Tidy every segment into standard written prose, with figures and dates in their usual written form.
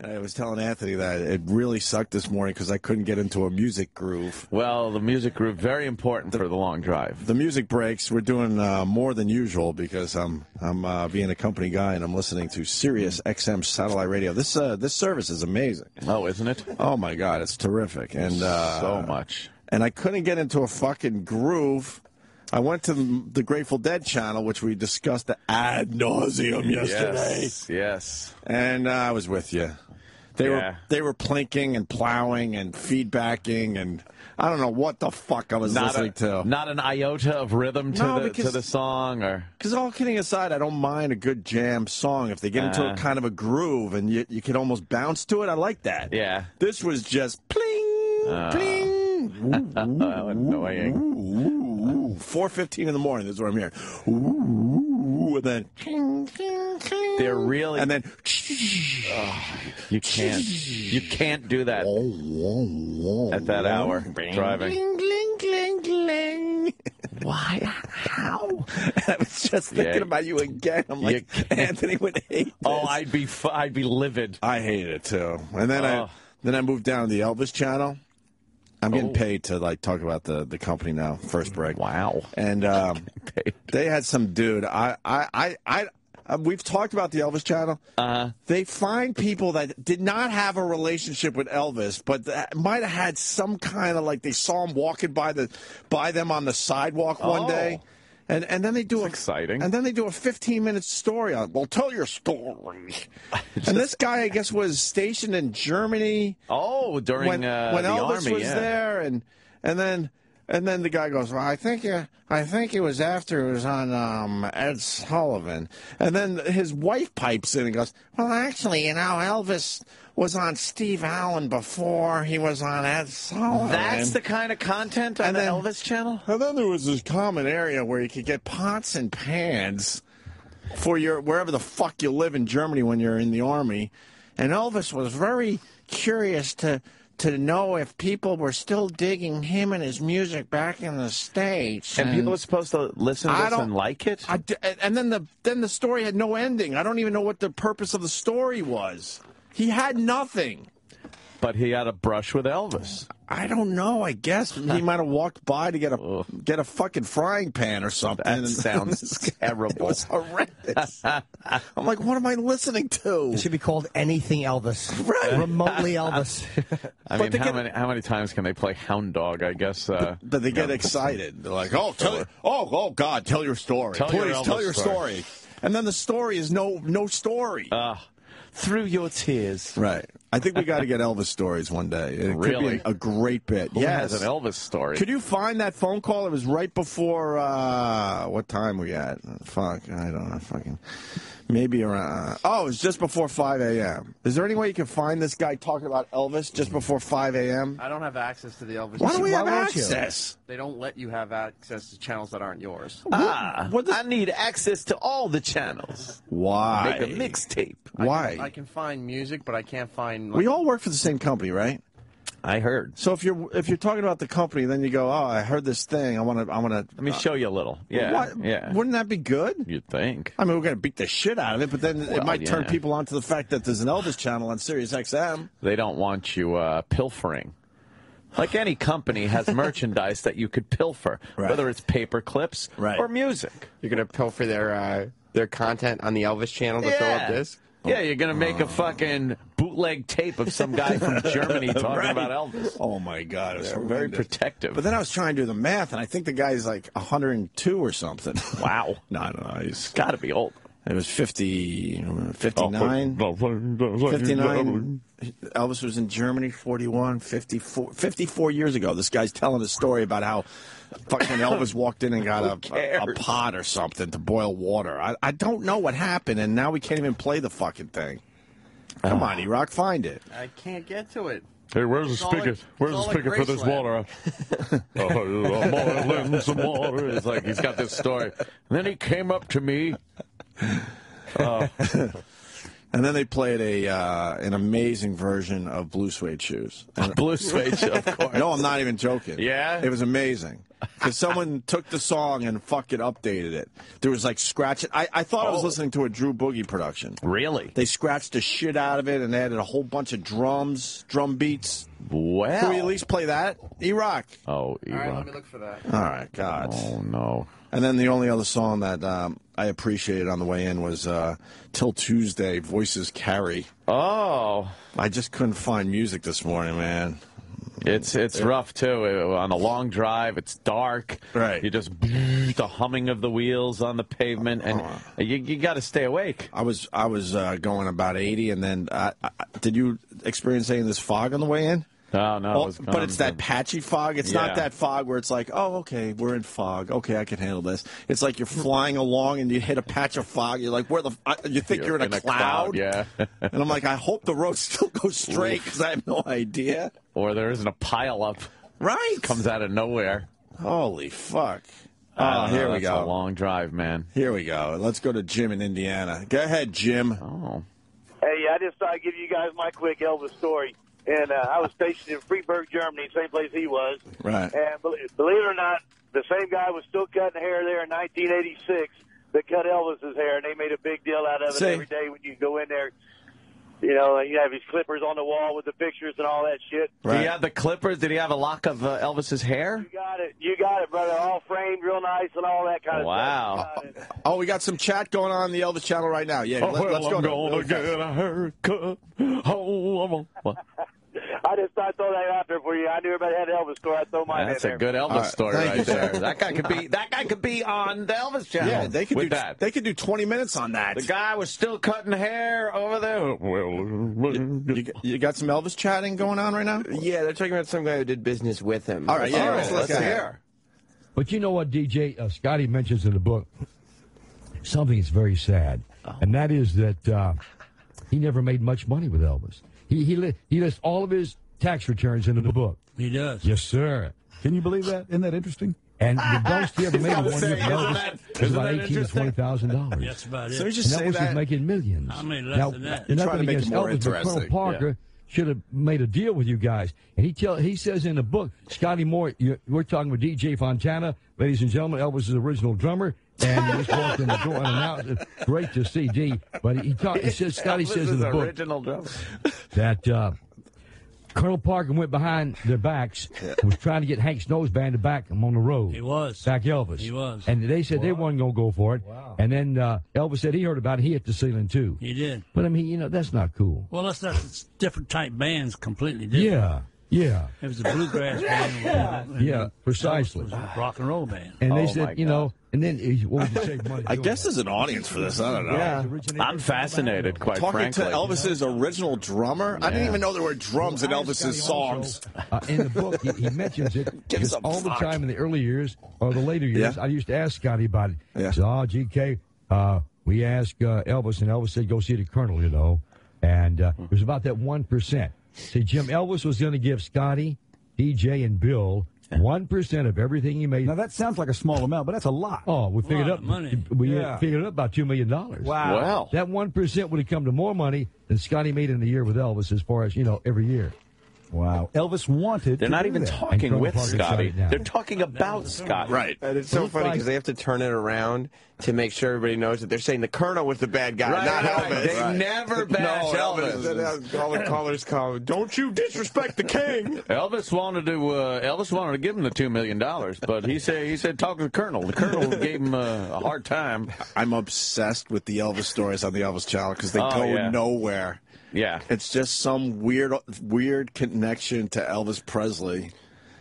And I was telling Anthony that it really sucked this morning because I couldn't get into a music groove. Well, the music groove, very important for the long drive. The music breaks, we're doing more than usual because I'm being a company guy and I'm listening to Sirius XM satellite radio. This service is amazing. Oh, isn't it? Oh, my God, it's terrific. And so much. And I couldn't get into a fucking groove. I went to the Grateful Dead channel, which we discussed ad nauseum yesterday. Yes. And I was with you. They were plinking and plowing and feedbacking, and I don't know what the fuck I was listening to. Not an iota of rhythm to the song, or because all kidding aside, I don't mind a good jam song if they get into a kind of a groove and you can almost bounce to it. I like that. Yeah, this was just pling pling. Ooh, annoying. 4:15 in the morning. This is what I'm hearing. And then they're really, and then you can't do that at that hour driving. Why? How? I was just thinking about you again. I'm like, Anthony would hate this. Oh, I'd be livid. I hate it too. And then I moved down to the Elvis channel. I'm getting paid to like talk about the company now. First break. Wow. And they had some dude. We've talked about the Elvis channel. They find people that did not have a relationship with Elvis, but that might have had some kind of like they saw him walking by them on the sidewalk one day. And then they do exciting. And then they do a 15-minute story on. Well, tell your story. And this guy, I guess, was stationed in Germany. Oh, during when the Elvis army, was there, and then the guy goes, "Well, I think it was after it was on Ed Sullivan." And then his wife pipes in and goes, "Well, actually, you know, Elvis was on Steve Allen before he was on Ed Sullivan." That's the kind of content on the Elvis channel? And then there was this common area where you could get pots and pans for your wherever the fuck you live in Germany when you're in the army. And Elvis was very curious to know if people were still digging him and his music back in the States. And people were supposed to listen to this and like it? And then the story had no ending. I don't even know what the purpose of the story was. He had nothing. But he had a brush with Elvis. I don't know. I guess he might have walked by to get a fucking frying pan or something. That sounds terrible. It was horrendous. I'm like, what am I listening to? It should be called Anything Elvis. Right. Remotely Elvis. I mean, how many times can they play Hound Dog, I guess? But they get excited. They're like, God, tell your story. Please tell your story. And then the story is no story. Through your tears. Right. I think we got to get Elvis stories one day. It could be a great bit. Who has an Elvis story? Could you find that phone call? It was right before, what time we at? Fuck, I don't know. Fucking, maybe around, it was just before 5 a.m. Is there any way you can find this guy talking about Elvis just before 5 a.m.? I don't have access to the Elvis. Why don't we have access? They don't let you have access to channels that aren't yours. I need access to all the channels. Why? Make a mixtape. Why? I can find music, but I can't find. Like, we all work for the same company, right? I heard. So if you're talking about the company, then you go, I heard this thing. I want to. Let me show you a little. Yeah, wouldn't that be good? You'd think. I mean, we're going to beat the shit out of it, but then it might turn people on to the fact that there's an Elvis channel on Sirius XM. They don't want you pilfering. Like any company has merchandise that you could pilfer, whether it's paper clips or music. You're going to pilfer their content on the Elvis channel to fill up this? Yeah, you're going to make a fucking bootleg tape of some guy from Germany talking about Elvis. Oh, my God. It was very protective. But then I was trying to do the math, and I think the guy's like 102 or something. Wow. No, he's got to be old. It was 59. 59. Elvis was in Germany, 41, 54. 54 years ago, this guy's telling a story about how fucking Elvis walked in and got a pot or something to boil water. I don't know what happened, and now we can't even play the fucking thing. Come on, E-Rock, find it. I can't get to it. Hey, where's the speaker? Where's the speaker for this water? More. It's like he's got this story. And then he came up to me. And then they played an amazing version of Blue Suede Shoes. And Blue Suede Shoes, of course. No, I'm not even joking. Yeah? It was amazing. Because someone took the song and fucking updated it. There was, like, scratching. I thought I was listening to a Drew Boogie production. Really? They scratched the shit out of it and added a whole bunch of drum beats. Wow. Can we at least play that? E-Rock. Oh, E-Rock. All right, let me look for that. All right, God. Oh, no. And then the only other song that I appreciated on the way in was Till Tuesday, Voices Carry. Oh. I just couldn't find music this morning, man. It's rough, too. On a long drive, it's dark. Right. You just the humming of the wheels on the pavement, and you got to stay awake. I was going about 80, and then did you experience any of this fog on the way in? Oh, no. But it's that patchy fog. It's not that fog where it's like, oh, okay, we're in fog. Okay, I can handle this. It's like you're flying along and you hit a patch of fog. You're like, where the? You think you're in a cloud? Yeah. And I'm like, I hope the road still goes straight because I have no idea. Or there isn't a pileup. Right. It comes out of nowhere. Holy fuck. Oh, here we go. That's a long drive, man. Here we go. Let's go to Jim in Indiana. Go ahead, Jim. Oh. Hey, I just thought I'd give you guys my quick Elvis story. And I was stationed in Freiburg, Germany, same place he was. Right. And believe it or not, the same guy was still cutting hair there in 1986 that cut Elvis's hair, and they made a big deal out of it every day when you go in there. You know, you have his clippers on the wall with the pictures and all that shit. Right. Did he have the clippers? Did he have a lock of Elvis's hair? You got it, brother. All framed, real nice, and all that kind of stuff. Wow. Oh, we got some chat going on the Elvis channel right now. Yeah, let's go. I'm gonna get a haircut. Oh, I just thought I'd throw that out there for you. I knew everybody had an Elvis story. I throw mine in there. That's a good Elvis story right there. That guy could be on the Elvis channel. Yeah, they could They could do 20 minutes on that. The guy was still cutting hair over there. Well, you got some Elvis chatting going on right now? Yeah, they're talking about some guy who did business with him. All right, yeah, let's hear. But you know what, DJ? Scotty mentions in the book something that's very sad, and that is that he never made much money with Elvis. He lists all of his tax returns into the book. He does. Yes, sir. Can you believe that? Isn't that interesting? And the most he ever made in one year was about $18,000 to $20,000. That's about it. So just and Elvis was making millions. I mean, less than that. And trying to make it more interesting. Colonel Parker should have made a deal with you guys. And he says in the book, Scotty Moore, we're talking with DJ Fontana. Ladies and gentlemen, Elvis's original drummer. And he just walked in the door, and announced it. Great to see D. But Scotty says in the book that Colonel Parker went behind their backs, was trying to get Hank's Noseband to back him on the road. He was. Back Elvis. He was. And they said they weren't going to go for it. Wow. And then Elvis said he heard about it. He hit the ceiling, too. He did. But, I mean, you know, that's not cool. Well, that's different type bands, completely different. Yeah. Yeah. It was a bluegrass band. Yeah, precisely. It was a rock and roll band. And they said, you know, and then what would you say? I guess there's an audience for this. I don't know. Yeah. I'm fascinated, quite frankly. Talking to Elvis's original drummer? Yeah. I didn't even know there were drums in Elvis's songs. In the book, he mentions it all the time in the early years or the later years. Yeah. I used to ask Scotty about it. Yeah. He said, oh, GK, we asked Elvis, and Elvis said, go see the Colonel, you know. And it was about that 1%. See, Jim, Elvis was going to give Scotty, DJ, and Bill 1% of everything he made. Now, that sounds like a small amount, but that's a lot. Oh, we figured up money. We figured up about $2 million. Wow. That 1% would have come to more money than Scotty made in a year with Elvis as far as, you know, every year. Wow. Elvis wanted They're not even talking with Scotty. They're talking about Scotty. Right. And it's so funny because they have to turn it around to make sure everybody knows that they're saying the Colonel was the bad guy, not Elvis. They never bash Elvis. All the callers call, don't you disrespect the king. Elvis wanted to give him the $2 million, but he said talk to the Colonel. The Colonel gave him a hard time. I'm obsessed with the Elvis stories on the Elvis channel because they go nowhere. Yeah. It's just some weird connection to Elvis Presley.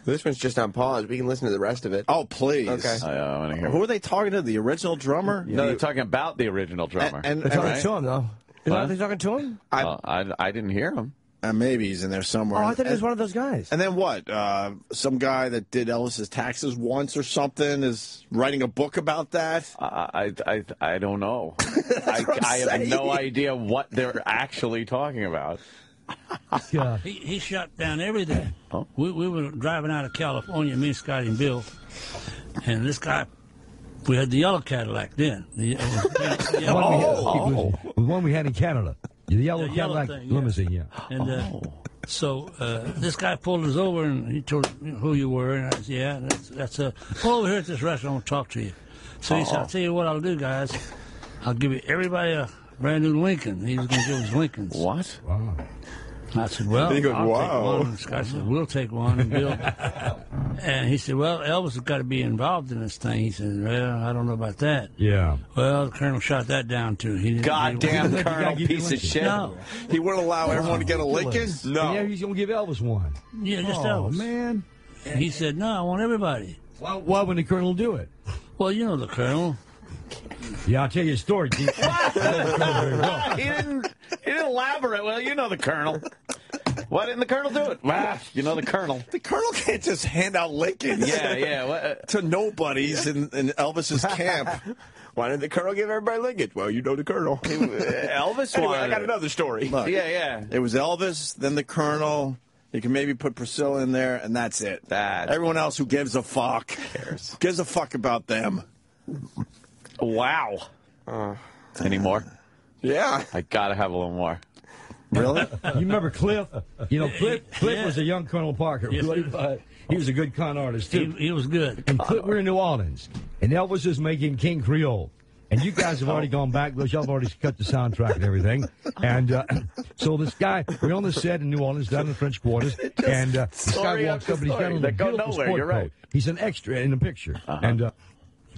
This one's just on pause. We can listen to the rest of it. Oh, please. Okay. I want to hear. Who are they talking to? The original drummer? Yeah. No, they're talking about the original drummer. And they're talking to him, though. Are they talking to him? I didn't hear him. Maybe he's in there somewhere. Oh, I thought he was one of those guys. And then what? Some guy that did Elvis's taxes once or something is writing a book about that? I don't know. I have no idea what they're actually talking about. Yeah. He shut down everything. Oh. We were driving out of California, me, Scotty, and Bill, and this guy. We had the yellow Cadillac then. The one we had in Canada. The yellow Cadillac thing, limousine, yeah. And so this guy pulled us over, and he told who you were. And I said, yeah, that's pull over here at this restaurant. I want to talk to you. So he said, I'll tell you what I'll do, guys. I'll give you everybody a brand-new Lincoln. He was going to give us Lincolns. What? Wow. I said, well, goes, I'll take one. And Scott said, we'll take one. And Bill. And he said, well, Elvis has got to be involved in this thing. He said, well, I don't know about that. Yeah. Well, the Colonel shot that down, too. He didn't Goddamn Colonel piece of shit. No. He wouldn't allow everyone to get a Lincoln? No. Yeah, he's going to give Elvis one. Yeah, just Elvis. Oh, man. And he said, no, I want everybody. Why wouldn't the Colonel do it? Well, you know the Colonel. Yeah, I'll tell you a story. He didn't elaborate. Well, you know the Colonel. Why didn't the Colonel do it? Well, you know the Colonel. The Colonel can't just hand out Lincolns to nobodies in Elvis's camp. Why didn't the Colonel give everybody Lincoln? Well, you know the Colonel. Elvis anyway, I got another story. Look, yeah. It was Elvis, then the Colonel. You can maybe put Priscilla in there, and that's it. Everyone else who gives a fuck gives a fuck about them. Wow. Any more? Yeah. I got to have a little more. Really? You remember Cliff? You know, Cliff was a young Colonel Parker. Yes, he was a good con artist, too. He was good. And Cliff, we're in New Orleans, and Elvis is making King Creole. And you guys have already gone back. Y'all have already cut the soundtrack and everything. And so this guy, we're on the set in New Orleans, down in the French Quarters, and this guy walks up and he's down in the beautiful sport coat. You're right. He's an extra in the picture. And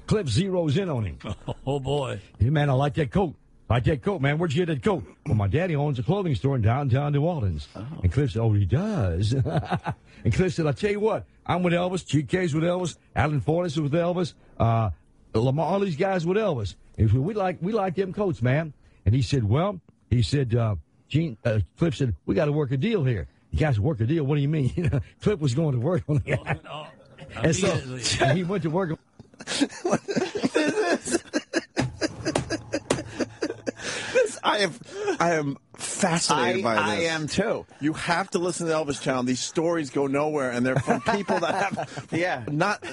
Cliff zeroes in on him. Oh, boy. Hey, man, I like that coat. I like that coat, man. Where'd you get that coat? Well, my daddy owns a clothing store in downtown New Orleans. Oh. And Cliff said, oh, he does. And Cliff said, I'll tell you what. I'm with Elvis. GK's with Elvis. Alan Fortas is with Elvis. Lamar, all these guys with Elvis. We like them coats, man. And he said, Cliff said, we got to work a deal here. You guys work a deal? What do you mean? You know, Cliff was going to work on the guy. And so he went to work on What is this? I am fascinated by this. I am too. You have to listen to Elvis Channel. These stories go nowhere, and they're from people that have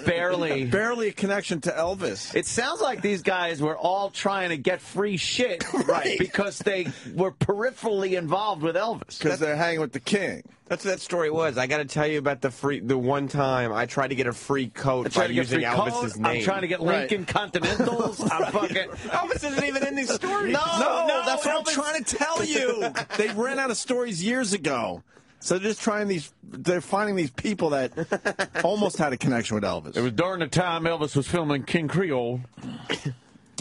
barely a connection to Elvis. It sounds like these guys were all trying to get free shit, right? Because they were peripherally involved with Elvis. Because they're hanging with the king. That's what that story was. I got to tell you about the one time I tried to get a free coat by using Elvis's name. I'm trying to get Lincoln Continentals. I'm fucking Elvis isn't even in these stories. No, that's what I'm trying to tell you. They ran out of stories years ago. So they're just trying these. They're finding these people that almost had a connection with Elvis. It was during the time Elvis was filming King Creole.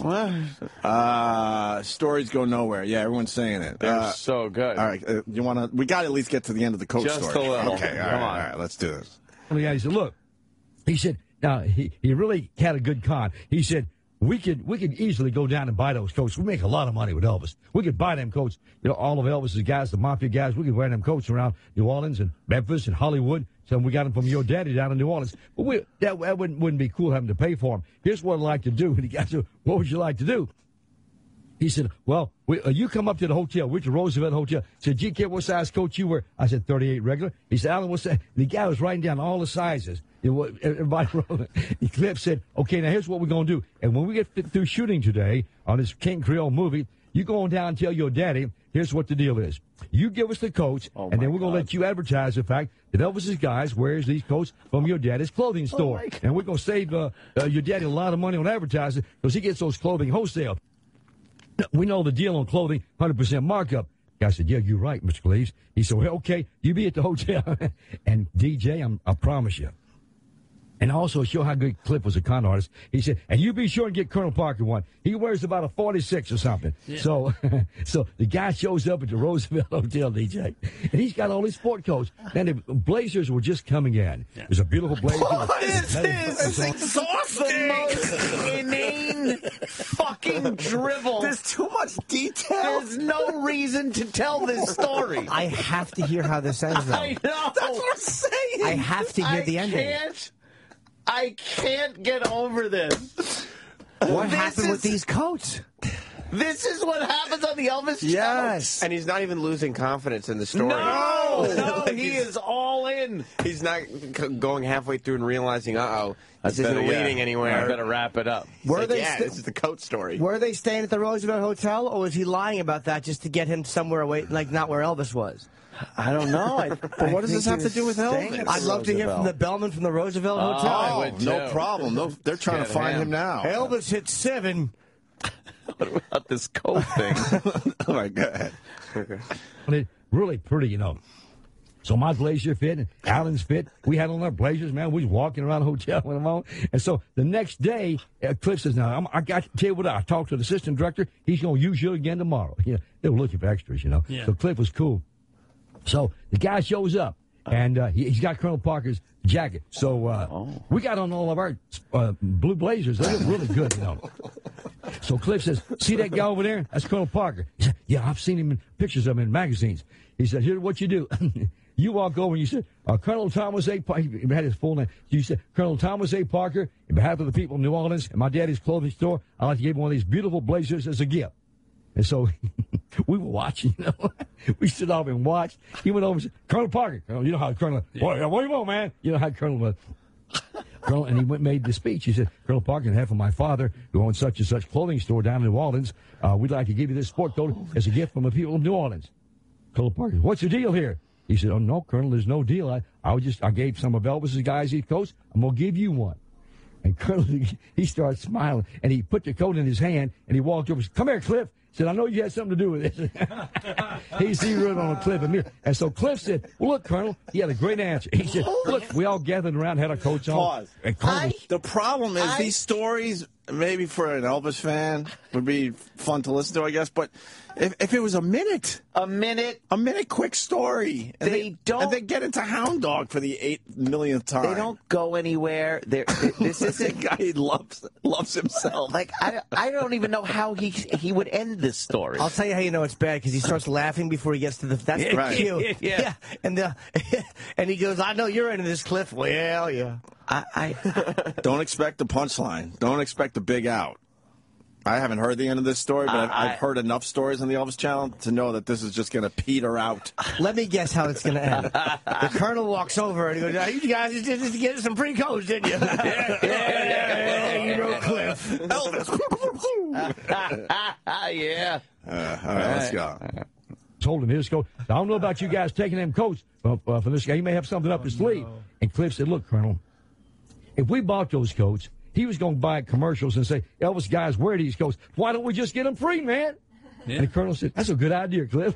What? Stories go nowhere. Yeah, everyone's saying it. They're so good. All right, you want to? We got to at least get to the end of the coat story. Just a little. Okay, all right, let's do this. And the guy said, "Look," he said. Now he really had a good con. He said, "We could easily go down and buy those coats. We make a lot of money with Elvis. We could buy them coats. You know, all of Elvis's guys, the mafia guys. We could wear them coats around New Orleans and Memphis and Hollywood." So we got them from your daddy down in New Orleans. But that wouldn't be cool having to pay for them. Here's what I'd like to do. And he got to, what would you like to do? He said, well, you come up to the hotel. We're at the Roosevelt Hotel. He said, GK, what size coat you wear? I said, 38 regular. He said, Alan, what's that? The guy was writing down all the sizes. Everybody wrote it. And Cliff said, okay, now here's what we're going to do. And when we get through shooting today on this King Creole movie, you go on down and tell your daddy, here's what the deal is. You give us the coats, and then we're going to let you advertise the fact that Elvis's guys wears these coats from your daddy's clothing store. And we're going to save your daddy a lot of money on advertising because he gets those clothing wholesale. We know the deal on clothing, 100% markup. The guy said, yeah, you're right, Mr. Gleaves. He said, well, okay, you be at the hotel. And DJ, I promise you. And also show how good Cliff was a con artist. He said, and you be sure and get Colonel Parker one. He wears about a 46 or something. Yeah. So the guy shows up at the Roosevelt Hotel, DJ. And he's got all these sport coats. And the blazers were just coming in. Yeah. There's a beautiful blazer. What is this? It's exhausting. The most inane fucking drivel. There's too much detail. There's no reason to tell this story. I have to hear how this ends, though. I know. That's what I'm saying. I have to hear the ending. I can't get over this. What happened with these coats? This is what happens on the Elvis Show. Yes. And he's not even losing confidence in the story. No! No, like he is all in. He's not going halfway through and realizing, this isn't leading anywhere. I better wrap it up. This is the coat story. Were they staying at the Roosevelt Hotel, or was he lying about that just to get him somewhere away, like not where Elvis was? I don't know. But what does this have to do with Elvis? I'd love to hear from the bellman from the Roosevelt Hotel. I would no problem. No, they're trying to find him now. Elvis hit 7. What about this coat thing? Oh, my God. It's really pretty, you know. So my blazer fit and Alan's fit. We had on our blazers, man. We was walking around the hotel with them on. And so the next day, Cliff says, now, I got to tell you what, I talked to the assistant director. He's going to use you again tomorrow. You know, they were looking for extras, you know. Yeah. So Cliff was cool. So the guy shows up, and he's got Colonel Parker's jacket. So we got on all of our blue blazers. They look really good, you know. So Cliff says, see that guy over there? That's Colonel Parker. He said, yeah, I've seen him in pictures of him in magazines. He said, here's what you do. You walk over and you said, Colonel Thomas A. Parker, he had his full name. You said, Colonel Thomas A. Parker, in behalf of the people of New Orleans and my daddy's clothing store, I'd like to give one of these beautiful blazers as a gift. And so we were watching, you know. We stood off and watched. He went over and said, Colonel Parker, you know how Colonel, what do you want, man? You know how Colonel was. Colonel, and he made the speech. He said, Colonel Parker, on behalf of my father, who owns such and such clothing store down in New Orleans, we'd like to give you this sport coat as a gift from the people of New Orleans. Colonel Parker, what's the deal here? He said, oh, no, Colonel, there's no deal. I gave some of Elvis's guys his coats. I'm going to give you one. And Colonel, he started smiling, and he put the coat in his hand, and he walked over and said, come here, Cliff. He said, I know you had something to do with this. He zeroed on Cliff and me. And so Cliff said, well, look, Colonel, he had a great answer. He said, look, we all gathered around, had our coats on. Pause. And the problem is these stories, maybe for an Elvis fan, would be fun to listen to, I guess, but if it was a minute quick story, and they get into Hound Dog for the 8 millionth time. They don't go anywhere. This isn't guy he loves himself. Like I don't even know how he would end this story. I'll tell you how you know it's bad because he starts laughing before he gets to the. That's the cue. Yeah. And he goes, I know you're into this, Cliff. Well, yeah. I don't expect the punchline. Don't expect the big out. I haven't heard the end of this story, but I've heard enough stories on the Elvis Channel to know that this is just going to peter out. Let me guess how it's going to end. The Colonel walks over and he goes, you guys just get some free coats, didn't you? Yeah. You wrote Cliff. Elvis. Yeah. All right, let's go. Told him his coat. I don't know about you guys taking them coats from this guy. He may have something up his sleeve. And Cliff said, look, Colonel, if we bought those coats, he was going to buy commercials and say, Elvis guys wear these coats. Why don't we just get them free, man? Yeah. And the Colonel said, that's a good idea, Cliff.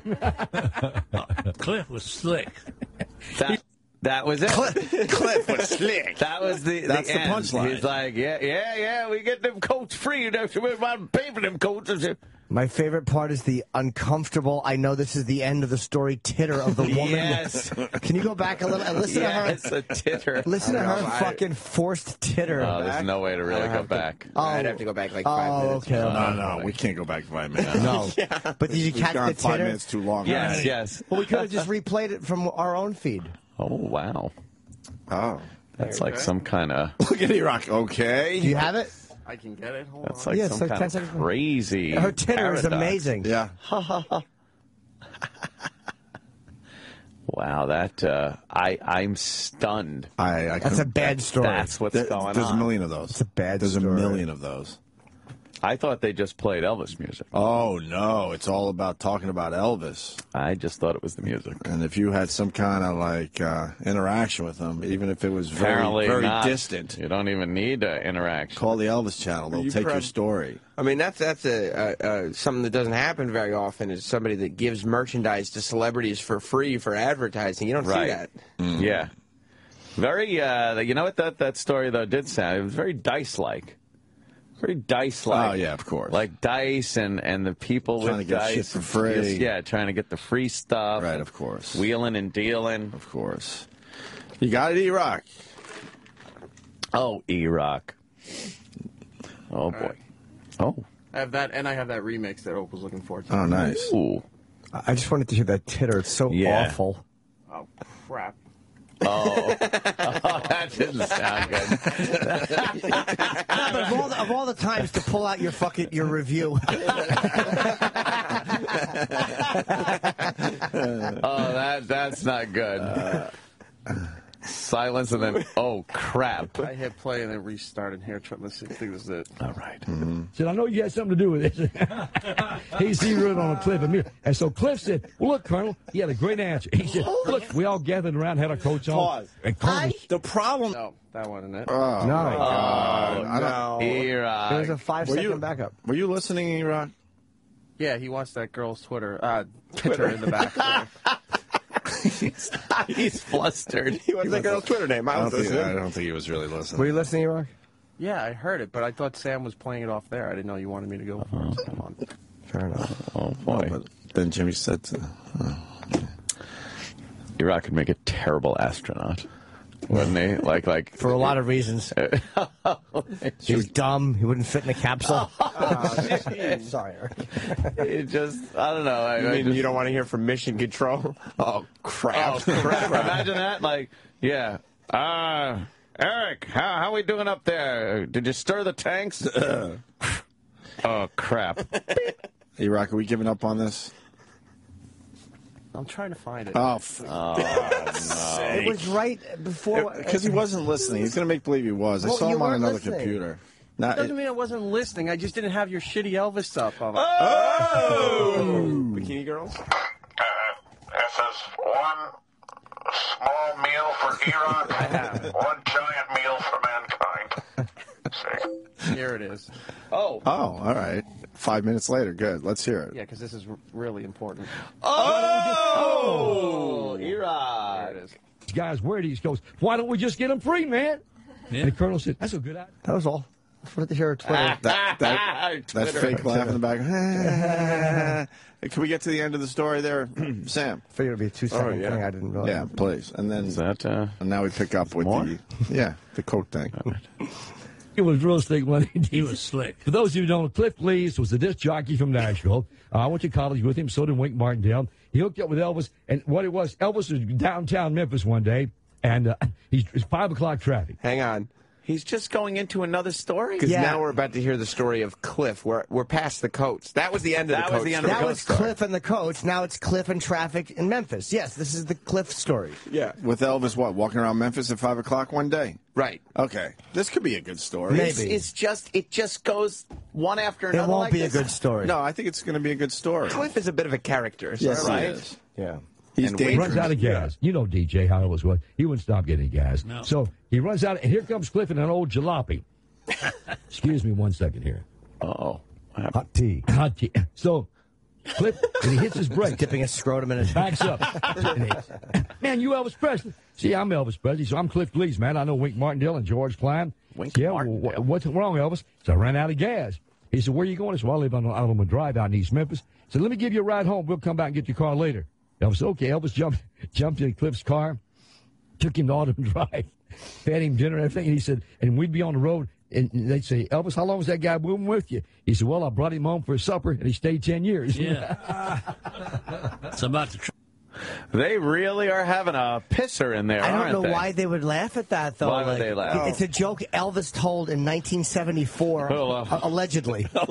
Cliff was slick. That was it. Cliff was slick. That was the end. Punchline. He's like, yeah, we get them coats free. You know, we're about to pay for them coats. My favorite part is the uncomfortable, I know this is the end of the story, titter of the woman. Yes. Can you go back a little and listen to her? It's a titter. Listen to her fucking forced titter. Oh, there's no way to really go back. I'd have to go back like 5 minutes. Okay. No, we can't go back 5 minutes. No. Yeah. But did you catch the titter? 5 minutes too long. Yes, already. Yes. Well, we could have just replayed it from our own feed. Oh, wow. Oh. That's like some kind of... Look at E-Rock. Okay. Do you have it? I can get it. Hold That's on. Like yeah, some like kind of crazy. Her titter paradox. Is amazing. Yeah. Wow, that I'm stunned. I that's a bad story. That's what's going on. There's a million of those. It's a bad story. There's a million of those. I thought they just played Elvis music. Oh, no. It's all about talking about Elvis. I just thought it was the music. And if you had some kind of, like, interaction with them, even if it was very, very distant. You don't even need an interaction. Call the Elvis Channel. They'll take your story. I mean, that's something that doesn't happen very often is somebody that gives merchandise to celebrities for free for advertising. You don't see that. Mm. Yeah. Very, you know what that story, though, did sound? It was very Dice-like. Pretty Dice-like. Oh, yeah, of course. Like Dice and the people trying with Dice. Trying to get shit for free. Just, trying to get the free stuff. Right, of course. Wheeling and dealing. Of course. You got it, E-Rock. Oh, E-Rock. Oh, all boy. Right. Oh. I have that, and I have that remix that Ope was looking for. Oh, nice. Ooh. I just wanted to hear that titter. It's so awful. Oh, crap. Oh, that didn't sound good. But of all the times to pull out your review. Oh, that's not good. Silence and then, oh, crap. I hit play and then restarted here. Let's see, I think this is it. All right. Mm-hmm. Said, I know you had something to do with it. He zeroed on a Cliff. And so Cliff said, well, look, Colonel, he had a great answer. He said, look, we all gathered around, had our coats on. Pause. The problem. No, that wasn't it. Oh, no. No. E-Rock. It was a 5-second backup. Were you listening, E-Rock? Yeah, he watched that girl's Twitter in the back. He's flustered. He wants that girl's Twitter name. I don't think he was really listening. Were you listening, E-Rock? Yeah, I heard it, but I thought Sam was playing it off there. I didn't know you wanted me to go first. Come on. Fair enough. Oh, boy. No, but then Jimmy said, E-Rock could make a terrible astronaut, wouldn't he? Like for a lot of reasons. He was dumb. He wouldn't fit in a capsule. Sorry, Eric. It just, I don't know. You mean you don't want to hear from Mission Control? Oh, crap. Oh, crap. Imagine that. Like, yeah. Eric, how we doing up there? Did you stir the tanks? Oh, crap. Hey, Rock, are we giving up on this? I'm trying to find it. Oh, no. It was right before. Because he wasn't listening. He's going to make believe he was. Well, I saw him on another computer. That doesn't mean I wasn't listening. I just didn't have your shitty Elvis stuff on. Oh! Bikini Girls? This is one small meal for E-Rock, one giant meal for mankind. See? Here it is. Oh. Oh, all right. 5 minutes later. Good. Let's hear it. Yeah, because this is really important. Oh! E-Rock. There it is. These guys, where these goes, why don't we just get them free, man? Yeah. And the Colonel said, that's a good idea. That was all. For the Twitter. That fake laugh in the back. Can we get to the end of the story there, Sam? I figured it would be a 2-second thing. I didn't realize. Yeah, please. And then and now we pick up with the coat thing. It was real slick money. He was slick. For those of you who don't know, Cliff Gleaves was the disc jockey from Nashville. I went to college with him. So did Wink Martindale. He hooked up with Elvis. And what it was, Elvis was downtown Memphis one day, and it's 5 o'clock traffic. Hang on. He's just going into another story? Because now we're about to hear the story of Cliff. We're past the coats. That was the end of the coats. That was Cliff and the coats. Now it's Cliff and traffic in Memphis. Yes, this is the Cliff story. Yeah. With Elvis, walking around Memphis at 5 o'clock one day? Right. Okay. This could be a good story. Maybe. It just goes one after another. It won't be a good story. No, I think it's going to be a good story. Cliff is a bit of a character. Yes, right? He is. Yeah. He runs out of gas. You know DJ how it was. He wouldn't stop getting gas. No. So he runs out, and here comes Cliff in an old jalopy. Excuse me one second here. Uh-oh. Hot tea. So Cliff, and he hits his brake. Dipping his scrotum in his backs up. Man, you Elvis Presley. See, I'm Elvis Presley, so I'm Cliff Gleaves, man. I know Wink Martindale and George Klein. Wink Martindale. What's wrong, Elvis? So I ran out of gas. He said, where are you going? I said, well, I live on Alamo Drive out in East Memphis. He said, let me give you a ride home. We'll come back and get your car later. Elvis, okay, Elvis jumped in Cliff's car, took him to Autumn Drive, fed him dinner and everything, and he said, and we'd be on the road, and they'd say, Elvis, how long was that guy moving with you? He said, well, I brought him home for supper, and he stayed 10 years. Yeah. It's about to try. They really are having a pisser in there, I don't know why they would laugh at that, though. Why would they laugh? It's a joke Elvis told in 1974, allegedly. I've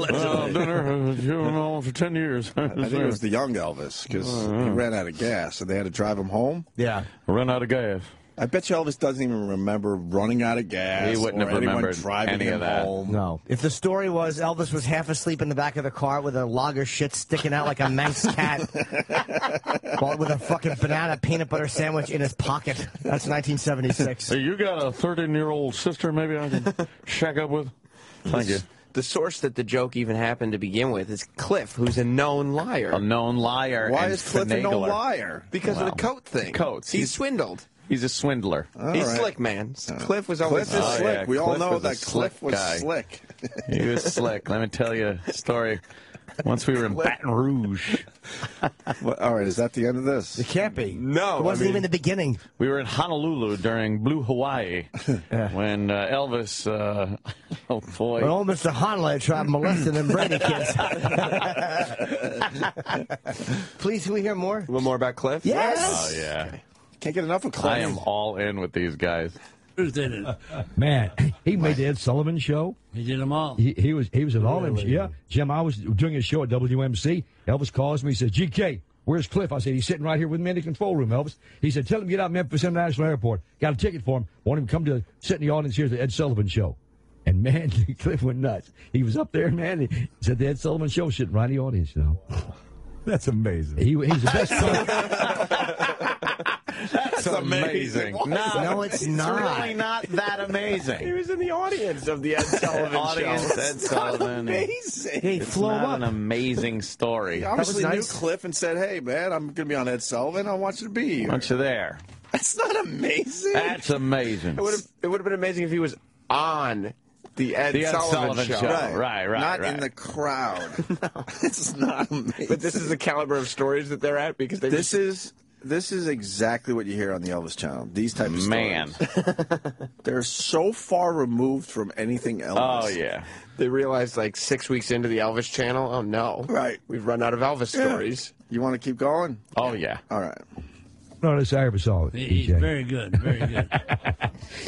been here for 10 years. I think it was the young Elvis, because he ran out of gas, and they had to drive him home. Yeah. Run out of gas. I bet you Elvis doesn't even remember running out of gas. He wouldn't have remembered driving any of that. Home. No. If the story was Elvis was half asleep in the back of the car with a log of shit sticking out like a Manx cat, with a fucking banana peanut butter sandwich in his pocket. That's 1976. Hey, you got a 13-year-old sister? Maybe I can shack up with. Thank you. The source that the joke even happened to begin with is Cliff, who's a known liar. A known liar. Why is Cliff a known liar? Because of the coat thing. Coats. He's swindled. He's a swindler. He's slick, man. Cliff was always slick. Yeah. We all know that Cliff was slick. He was slick. Let me tell you a story. Once we were in Baton Rouge. Well, all right, is that the end of this? It can't be. No. It wasn't even the beginning. We were in Honolulu during Blue Hawaii when Elvis, oh, boy. When old Mr. Honolulu tried molesting them Brady kids. Please, can we hear more? A little more about Cliff? Yes. Oh, yeah. Okay. Can't get enough of Klein. I am all in with these guys. Did it. Man, he made the Ed Sullivan show. He did them all. He was at all them. Yeah, Jim, I was doing a show at WMC. Elvis calls me. He says, GK, where's Cliff? I said, he's sitting right here with me in the control room, Elvis. He said, tell him to get out of Memphis International Airport. Got a ticket for him. Want him to come to sit in the audience here at the Ed Sullivan show. And, man, Cliff went nuts. He was up there, man. He said the Ed Sullivan show sitting right in the audience, you know. That's amazing. He's the best coach. That's amazing. No, it's not. It's really not that amazing. He was in the audience of the Ed Sullivan show. Ed Sullivan. Amazing. He flew up. An amazing story. He obviously knew Cliff and said, "Hey, man, I'm going to be on Ed Sullivan. I want you to be here. I want you there." That's not amazing. That's amazing. It would have been amazing if he was on The Ed Sullivan Show. Right. Not in the crowd. No, it's not amazing. But this is the caliber of stories that they're at because they. This is exactly what you hear on the Elvis Channel. These types of stories. They're so far removed from anything Elvis. Oh, yeah. They realized like 6 weeks into the Elvis Channel, oh, no. Right. We've run out of Elvis stories. You want to keep going? Oh, yeah. All right. No, this I ever saw. He's very good, very good.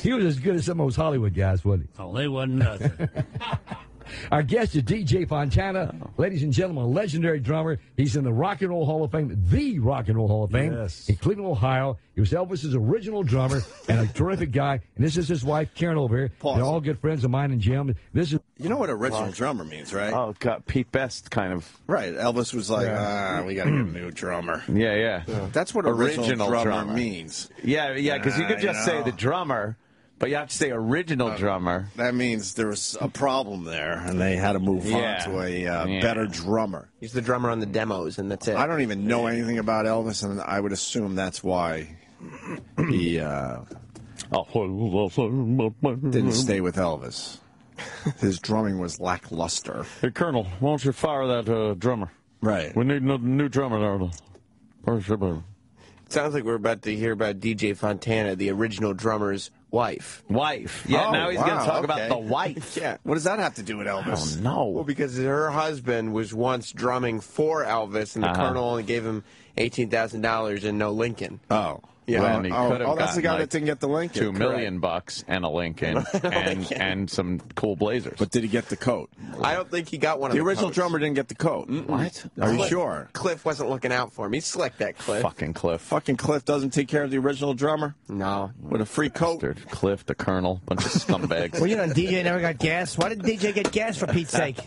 He was as good as some of those Hollywood guys, wasn't he? Oh, they wasn't nothing. Our guest is DJ Fontana. Ladies and gentlemen, a legendary drummer. He's in the Rock and Roll Hall of Fame, the Rock and Roll Hall of Fame, in Cleveland, Ohio. He was Elvis's original drummer and a terrific guy. And this is his wife, Karen, over here. Pause. They're all good friends of mine and Jim. This is You know what original drummer means, right? Oh, God, Pete Best kind of. Right. Elvis was like, we got to get a new drummer. Yeah. That's what original drummer means. Yeah, because you could just say the drummer. But you have to say original drummer. That means there was a problem there, and they had to move on to a better drummer. He's the drummer on the demos, and that's it. I don't even know anything about Elvis, and I would assume that's why he didn't stay with Elvis. His drumming was lackluster. Hey, Colonel, why don't you fire that drummer? Right. We need a new drummer there. Sounds like we're about to hear about DJ Fontana, the original drummer's wife. Yeah, now he's going to talk about the wife. Yeah. What does that have to do with Elvis? Oh, no. Well, because her husband was once drumming for Elvis, and the Colonel only gave him $18,000 and no Lincoln. Oh. Yeah. Well, and he could have that's the guy that didn't get the Lincoln. $2 million and a Lincoln and some cool blazers. But did he get the coat? I don't think he got one of the original coats. Drummer didn't get the coat. What? Are you sure? Cliff wasn't looking out for him. He slicked that Cliff. Fucking Cliff doesn't take care of the original drummer? No. With a free coat? Cliff, the Colonel, bunch of scumbags. Well, you know, DJ never got gas. Why didn't DJ get gas, for Pete's sake?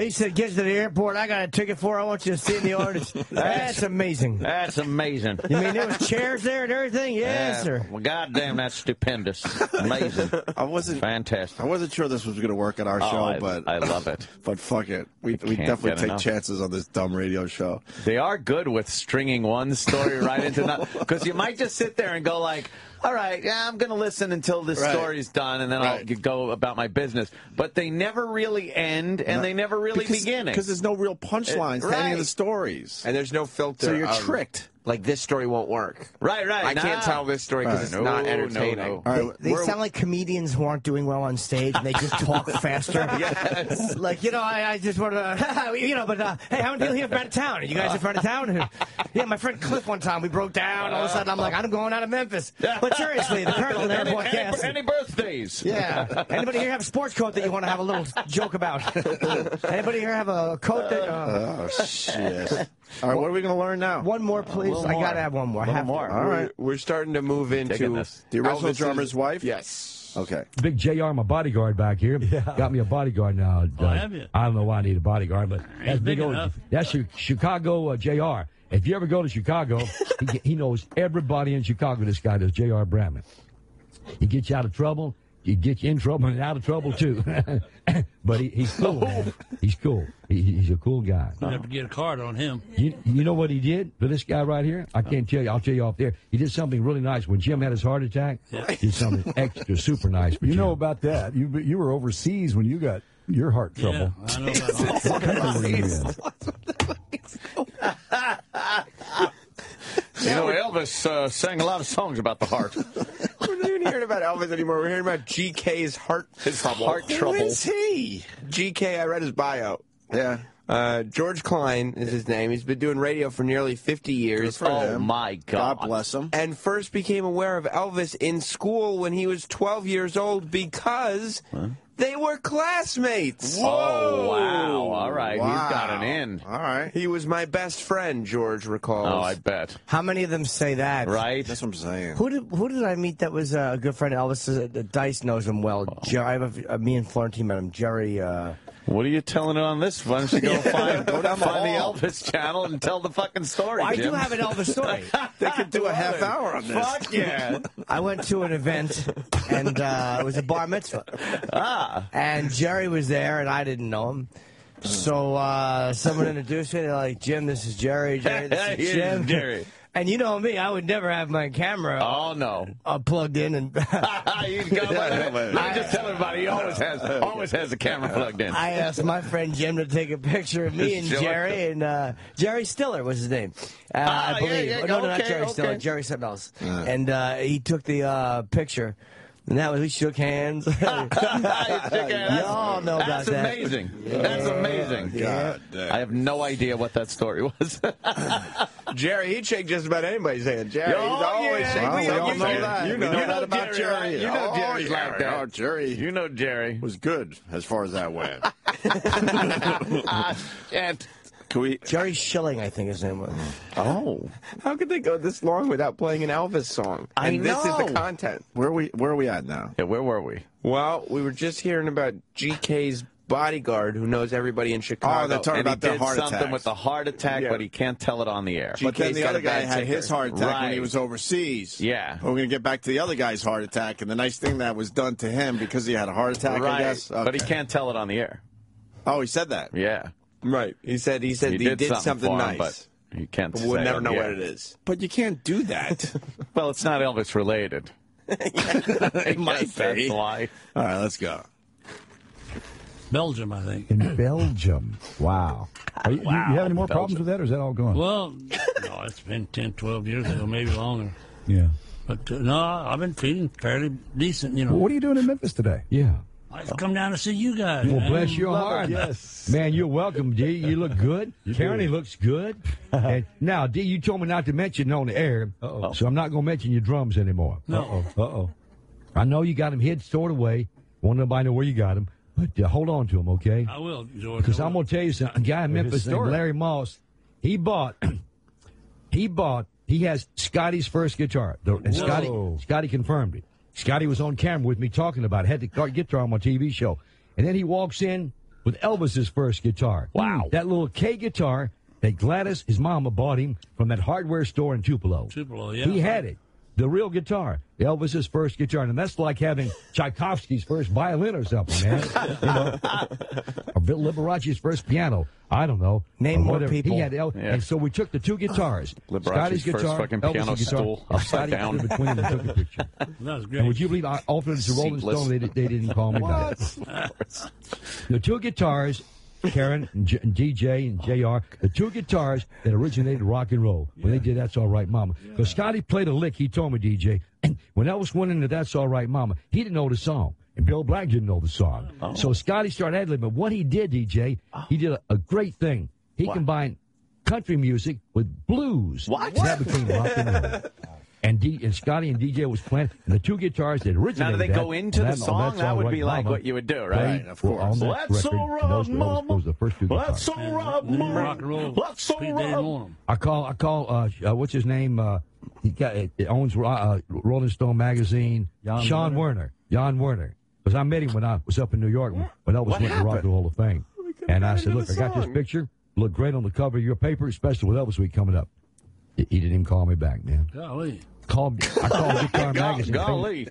He said, get to the airport. I got a ticket for it. I want you to see the artist. That's amazing. That's amazing. You mean there was chairs there and everything? Yes, sir. Well, goddamn, that's stupendous. Amazing. Fantastic. I wasn't sure this was going to work at our show, but I love it. But fuck it. We definitely take chances on this dumb radio show. They are good with stringing one story right into another. Because you might just sit there and go like, all right, yeah, I'm going to listen until this story's done, and then I'll go about my business. But they never really end, and they never really begin. Because there's no real punchlines to any of the stories. And there's no filter. So you're tricked. Like, this story won't work. Right. I can't tell this story because it's not entertaining. No. They sound like comedians who aren't doing well on stage, and they just talk faster. Yes. Like, you know, I just want to, you know, but, hey, how many people here from out of town? Are you guys from out of town? Yeah, my friend Cliff one time, we broke down. All of a sudden, I'm like, I'm going out of Memphis. But seriously, the Colonel never bought gas. Any birthdays? Yeah. Anybody here have a sports coat that you want to have a little joke about? Anybody here have a coat that... oh, shit. All right, what are we going to learn now? One more, please. I got to have one more. All right. We're starting to move into the original drummer's wife? Yes. Okay. Big JR, my bodyguard back here, got me a bodyguard now. Oh, have you? I don't know why I need a bodyguard, but that's big old, that's Chicago JR. If you ever go to Chicago, he knows everybody in Chicago. This guy does, J.R. Bramman. He gets you out of trouble. He gets you in trouble and out of trouble, too. But he's cool, man. He's cool. He's a cool guy. You'd have to get a card on him. You know what he did for this guy right here? I can't tell you. I'll tell you off there. He did something really nice. When Jim had his heart attack, he did something extra super nice for Jim. You know about that. You were overseas when you got your heart trouble. Yeah, I know about all You know, Elvis sang a lot of songs about the heart. We're not even hearing about Elvis anymore. We're hearing about GK's heart trouble. Who is he? GK, I read his bio. Yeah. George Klein is his name. He's been doing radio for nearly 50 years. Oh, my God. God bless him. And first became aware of Elvis in school when he was 12 years old because they were classmates. Whoa. Oh, wow. All right. Wow. He's got an in. All right. He was my best friend, George recalls. Oh, I bet. How many of them say that? Right? That's what I'm saying. Who did I meet that was a good friend of Elvis? Dice knows him well. Oh. Me and Florentine met him. Jerry... What are you telling it on this? Why don't you go find the Elvis channel and tell the fucking story, Jim. I do have an Elvis story. They could do a half hour on this. Fuck yeah. I went to an event, and it was a bar mitzvah. Ah. And Jerry was there, and I didn't know him. So someone introduced me. They're like, Jim, this is Jerry. Jerry, this is Jim. Jerry. And you know me, I would never have my camera plugged in. And I just tell everybody he always has a camera plugged in. I asked my friend Jim to take a picture of me and Jerry. And Jerry Stiller was his name, I believe. Yeah, yeah. No, not Jerry Stiller. Jerry something else. And he took the picture. And that was, we shook hands. Y'all know about that. That's amazing. That's amazing. God damn. I have no idea what that story was. Jerry, he'd shake just about anybody's hand. Jerry, he's always shaking. We all know that. You know that about Jerry. You know Jerry's like that. Oh, Jerry. You know Jerry. Was good as far as that went. Shit. Jerry Schilling, I think his name was. Oh. How could they go this long without playing an Elvis song? I know. This is the content. Where are we at now? Yeah, where were we? Well, we were just hearing about GK's bodyguard who knows everybody in Chicago. Oh, they're talking about the heart attack. Something with the heart attack, but he can't tell it on the air. But then the other guy had his heart attack when he was overseas. Yeah. We're going to get back to the other guy's heart attack, and the nice thing that was done to him because he had a heart attack, I guess. Okay. But he can't tell it on the air. Oh, he said that? Yeah. Right. He said he did something nice. But you can't say we'll never know what it is. But you can't do that. Well, it's not Elvis related. It might be. Why. All right, let's go. Belgium, I think. In Belgium. Wow. You have any more problems with that, or is that all gone? Well, no, it's been 10, 12 years ago, maybe longer. Yeah. But, no, I've been feeling fairly decent, you know. Well, what are you doing in Memphis today? Yeah. I've come down to see you guys. Well, bless your heart. Yes. Man, you're welcome, D. You look good. Karen looks good. And now, D, you told me not to mention on the air, so I'm not going to mention your drums anymore. No. Uh-oh. I know you got them hid, stored away. Won't nobody know where you got them, but hold on to them, okay? I will, George. Because I'm going to tell you something. A guy in Memphis named Larry Moss, he has Scotty's first guitar. And Scotty confirmed it. Scotty was on camera with me talking about it. Had the guitar on my TV show. And then he walks in with Elvis's first guitar. Wow. That little K guitar that Gladys, his mama, bought him from that hardware store in Tupelo. Tupelo, yeah. He had it. The real guitar. Elvis's first guitar. And that's like having Tchaikovsky's first violin or something, man. You know? Or Bill Liberace's first piano. I don't know. Name more people. He had And so we took the two guitars. Scotty's guitar, first fucking piano stool. Upside down. Between them and took a picture. That was great. And would you believe I offered it to Rolling Stone? They didn't call me back. The two guitars, Karen and DJ and JR, the two guitars that originated rock and roll. When they did That's All Right Mama. Because Scotty played a lick, he told me, DJ. And when Elvis went into That's All Right Mama, he didn't know the song. And Bill Black didn't know the song. Oh. So Scotty started ad-libbing. But what he did, DJ, he did a great thing. He combined country music with blues. What? That became rock and roll. And Scotty and DJ was playing, and the two guitars that originated. Now, do they go into the song? That would be like what you would do, right? Right, of course. Let's all rock, Mama. Let's all rock, Mama. Let's all rock. I call what's his name? He owns Rolling Stone magazine. Jan Werner. Because I met him when I was up in New York when Elvis went to Rock and Roll Hall of Fame. And I said, look, I got this picture. Look great on the cover of your paper, especially with Elvis Week coming up. He didn't even call me back, man. Golly. I called Guitar Magazine. Golly.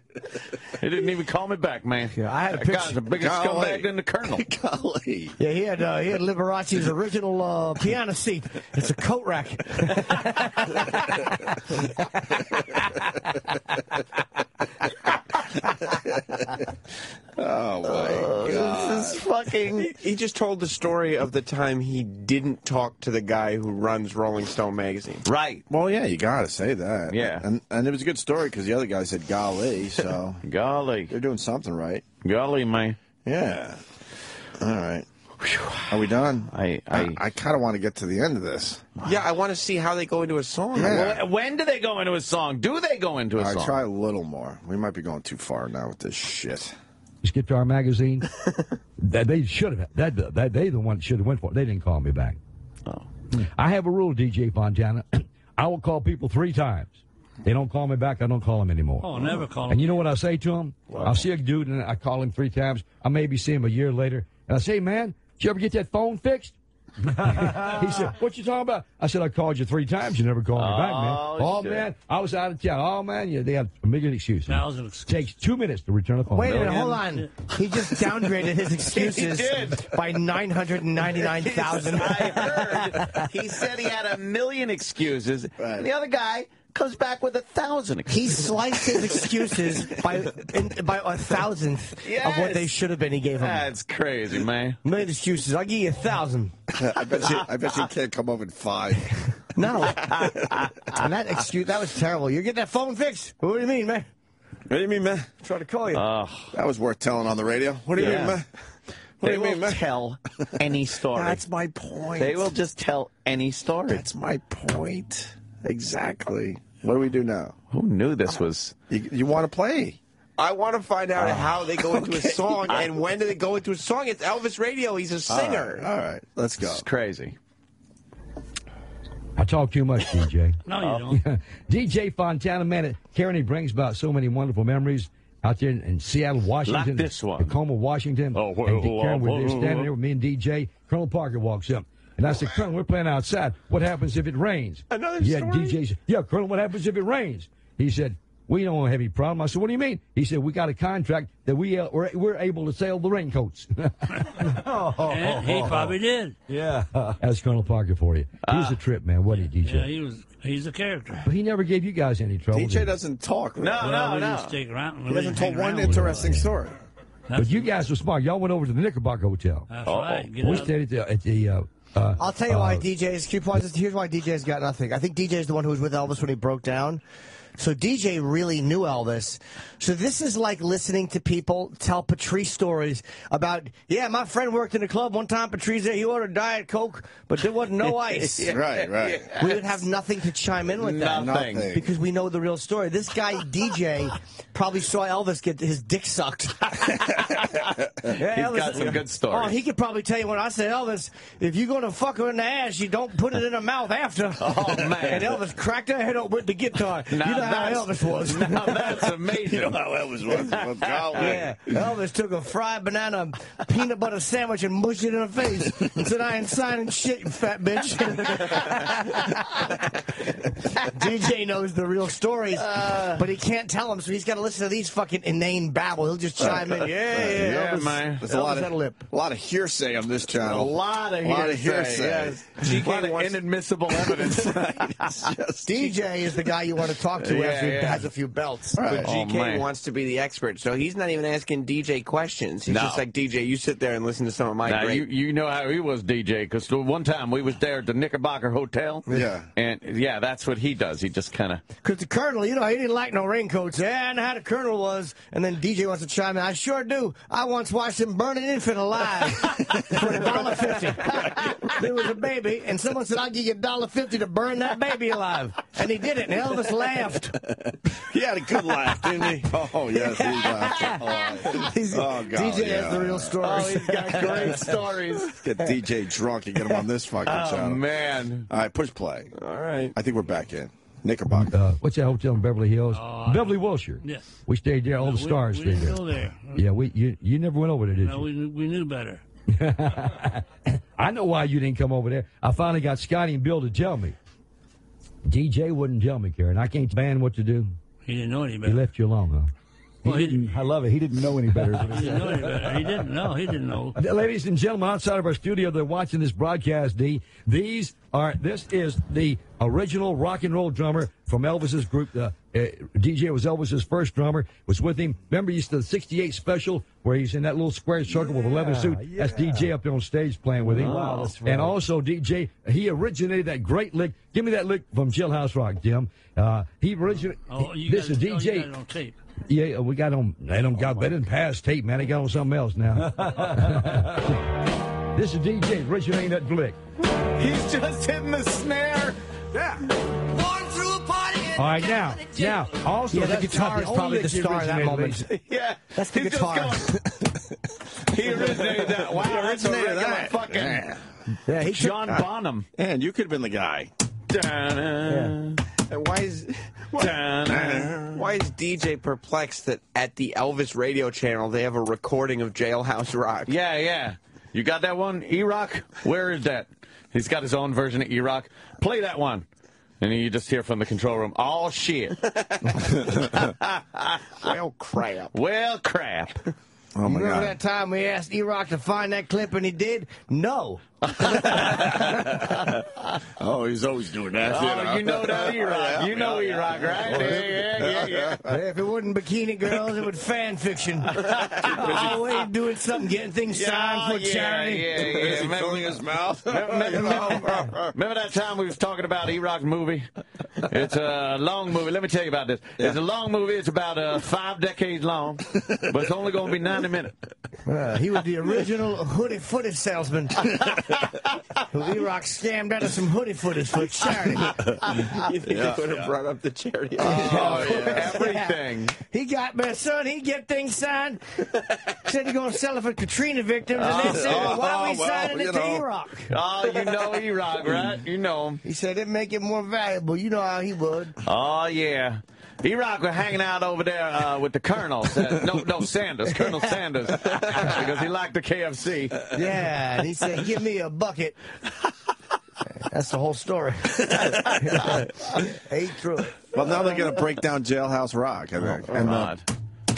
He didn't even call me back, man. Yeah, I had a picture. The biggest scumbag than the Colonel. Golly. Yeah, he had Liberace's original piano seat. It's a coat rack. Oh, my God. This is fucking... He just told the story of the time he didn't talk to the guy who runs Rolling Stone magazine. Right. Well, yeah, you got to say that. Yeah. And it was a good story because the other guy said, golly, so... Golly. They're doing something right. Golly, man. Yeah. All right. Are we done? I kind of want to get to the end of this. Yeah, I want to see how they go into a song. Yeah. Well, when do they go into a song? Do they go into a song? All right, try a little more. We might be going too far now with this shit. Guitar Magazine. They should have. They the one should have went for it. They didn't call me back. Oh. I have a rule, DJ Fontana. I will call people 3 times. They don't call me back. I don't call them anymore. Oh, never call them. And you know what I say to them? Wow. I'll see a dude and I call him 3 times. I maybe see him a year later. And I say, man, did you ever get that phone fixed? He said, what you talking about? I said, I called you 3 times. You never called me back, man. Oh, shit. Man, I was out of town. Oh, man, yeah, they have a million excuses. It takes 2 minutes to return a phone. Wait a minute, hold on. He just downgraded his excuses by 999,000. I heard. He said he had a million excuses. Right. The other guy comes back with 1,000 excuses. He sliced his excuses by 1,000th of what they should have been. He gave them. That's crazy, man. A million excuses. I'll give you 1,000. I bet you can't come up with 5. No. And that excuse, that was terrible. You're getting that phone fixed. What do you mean, man? What do you mean, man? I'm trying to call you. That was worth telling on the radio. What do you mean, man? They will tell any story. That's my point. They will just tell any story. That's my point. Exactly. What do we do now? Who knew this was... You want to play? I want to find out how they go into a song and when do they go into a song. It's Elvis Radio. He's a singer. All right. Let's go. It's crazy. I talk too much, DJ. No, you don't. DJ Fontana, man, Karen, he brings about so many wonderful memories out there in Seattle, Washington. Like this one. Tacoma, Washington. Oh, well, Karen, we're standing there with me and DJ. Colonel Parker walks up. And I said, Colonel, we're playing outside. What happens if it rains? Another story? DJ said, yeah, Colonel, what happens if it rains? He said, we don't have any problem. I said, what do you mean? He said, we got a contract that we're able to sell the raincoats. And he probably did. Yeah. That's Colonel Parker for you. He was a trip, man. Wasn't he, DJ? Yeah, he's a character. But he never gave you guys any trouble. DJ doesn't talk. Right? No. Just take around, he hasn't told one interesting story. But you guys were smart. Y'all went over to the Knickerbocker Hotel. That's right. We stayed at the I'll tell you why DJ's... Here's why DJ's got nothing. I think DJ's the one who was with Elvis when he broke down. So DJ really knew Elvis. So this is like listening to people tell Patrice stories about, yeah, my friend worked in a club one time, Patrice, he ordered Diet Coke, but there wasn't no ice. Right. Yes. We would have nothing to chime in with that. Nothing. Because we know the real story. This guy, DJ, probably saw Elvis get his dick sucked. He's got some good stories. Oh, he could probably tell you when I said, Elvis, if you're going to fuck her in the ass, you don't put it in her mouth after. Oh, man. And Elvis cracked her head up with the guitar. How Elvis was. Now that's amazing. You know how Elvis was. Yeah. Elvis took a fried banana peanut butter sandwich and mushed it in her face and said, I ain't signing shit, you fat bitch. DJ knows the real stories, but he can't tell them, so he's got to listen to these fucking inane babble. He'll just chime in. Yeah, Elvis, man. There's a lot of hearsay on this channel. A lot of hearsay. Yes. GK wants inadmissible evidence. DJ is the guy you want to talk to after he has a few belts. Right. But GK wants to be the expert, so he's not even asking DJ questions. He's just like, DJ, you sit there and listen to some of my great... You know how he was, DJ, because one time we was there at the Knickerbocker Hotel. Yeah. And, yeah, that's what he does. He just kind of... Because the Colonel, you know, he didn't like no raincoats. Yeah, I know how the Colonel was. And then DJ wants to chime in. I sure do. I once watched him burn an infant alive for $1.50. There was a baby, and someone said, I'll give you $1.50 to burn that baby alive. And he did it, and Elvis laughed. He had a good laugh, didn't he? Oh, yes, he laughed. DJ has the real stories. Oh, he's got great stories. Get DJ drunk and get him on this fucking channel. Oh, man. All right, push play. All right. I think we're back in. Knickerbocker. What's that hotel in Beverly Hills? Beverly Wilshire. Yes. We stayed there. All the stars stayed there. We were still there. Yeah, you never went over there, did you? No, we knew better. I know why you didn't come over there. I finally got Scotty and Bill to tell me. DJ wouldn't tell me, Karen. I can't ban what to do. He didn't know any better. He left you alone, though. Well, I love it. He didn't know any better. He didn't know. Ladies and gentlemen, outside of our studio, they're watching this broadcast, D. This is the original rock and roll drummer from Elvis's group. DJ was Elvis's first drummer, was with him. Remember, he used to the 68 special where he's in that little square circle with a leather suit. Yeah. That's DJ up there on stage playing with him. Wow, that's right. And also, DJ, he originated that great lick. Give me that lick from Jailhouse Rock, Jim. He originated. This is DJ. You got it on tape. Yeah, we got on. They didn't pass tape, man. They got on something else now. This is DJ Richard Ain't That Blick. He's just hitting the snare. Yeah. All right, now, also yeah, the guitar is probably the star of that moment. Yeah, that's the guitar. He originated that. Wow, that's that. Fucking yeah, he John Bonham. And you could have been the guy. Yeah. And why is DJ perplexed that at the Elvis radio channel they have a recording of Jailhouse Rock? Yeah, yeah. You got that one, E-Rock? Where is that? He's got his own version of E-Rock. Play that one. And you just hear from the control room, oh, shit. Well, crap. Well, crap. Oh, my God. Remember that time we asked E-Rock to find that clip and he did? No. Oh, he's always doing that. Oh, you know that E-Rock. You know E-Rock, right? Yeah. If it wasn't Bikini Girls, it would fan fiction. Always doing something, getting things signed for charity. Yeah. Remember his mouth? Remember that time we was talking about E-Rock movie? It's a long movie. Let me tell you about this. Yeah. It's a long movie. It's about 5 decades long, but it's only going to be 90 minutes. He was the original hoodie-footed salesman. E-Rock scammed out of some hoodie footage for charity. You think he could have brought up the charity? Oh, yeah. Everything. He got, my son, he get things signed. Said he's going to sell it for Katrina victims. And they said, why are we signing it to E-Rock? Oh, you know E-Rock, right? You know him. He said it'd make it more valuable. You know how he would. Oh, yeah. E-Rock was hanging out over there with the Colonel. No, Sanders. Colonel Sanders. Because he liked the KFC. Yeah, and he said, give me a bucket. That's the whole story. Ain't true. Well, now they're going to break down Jailhouse Rock, I think. And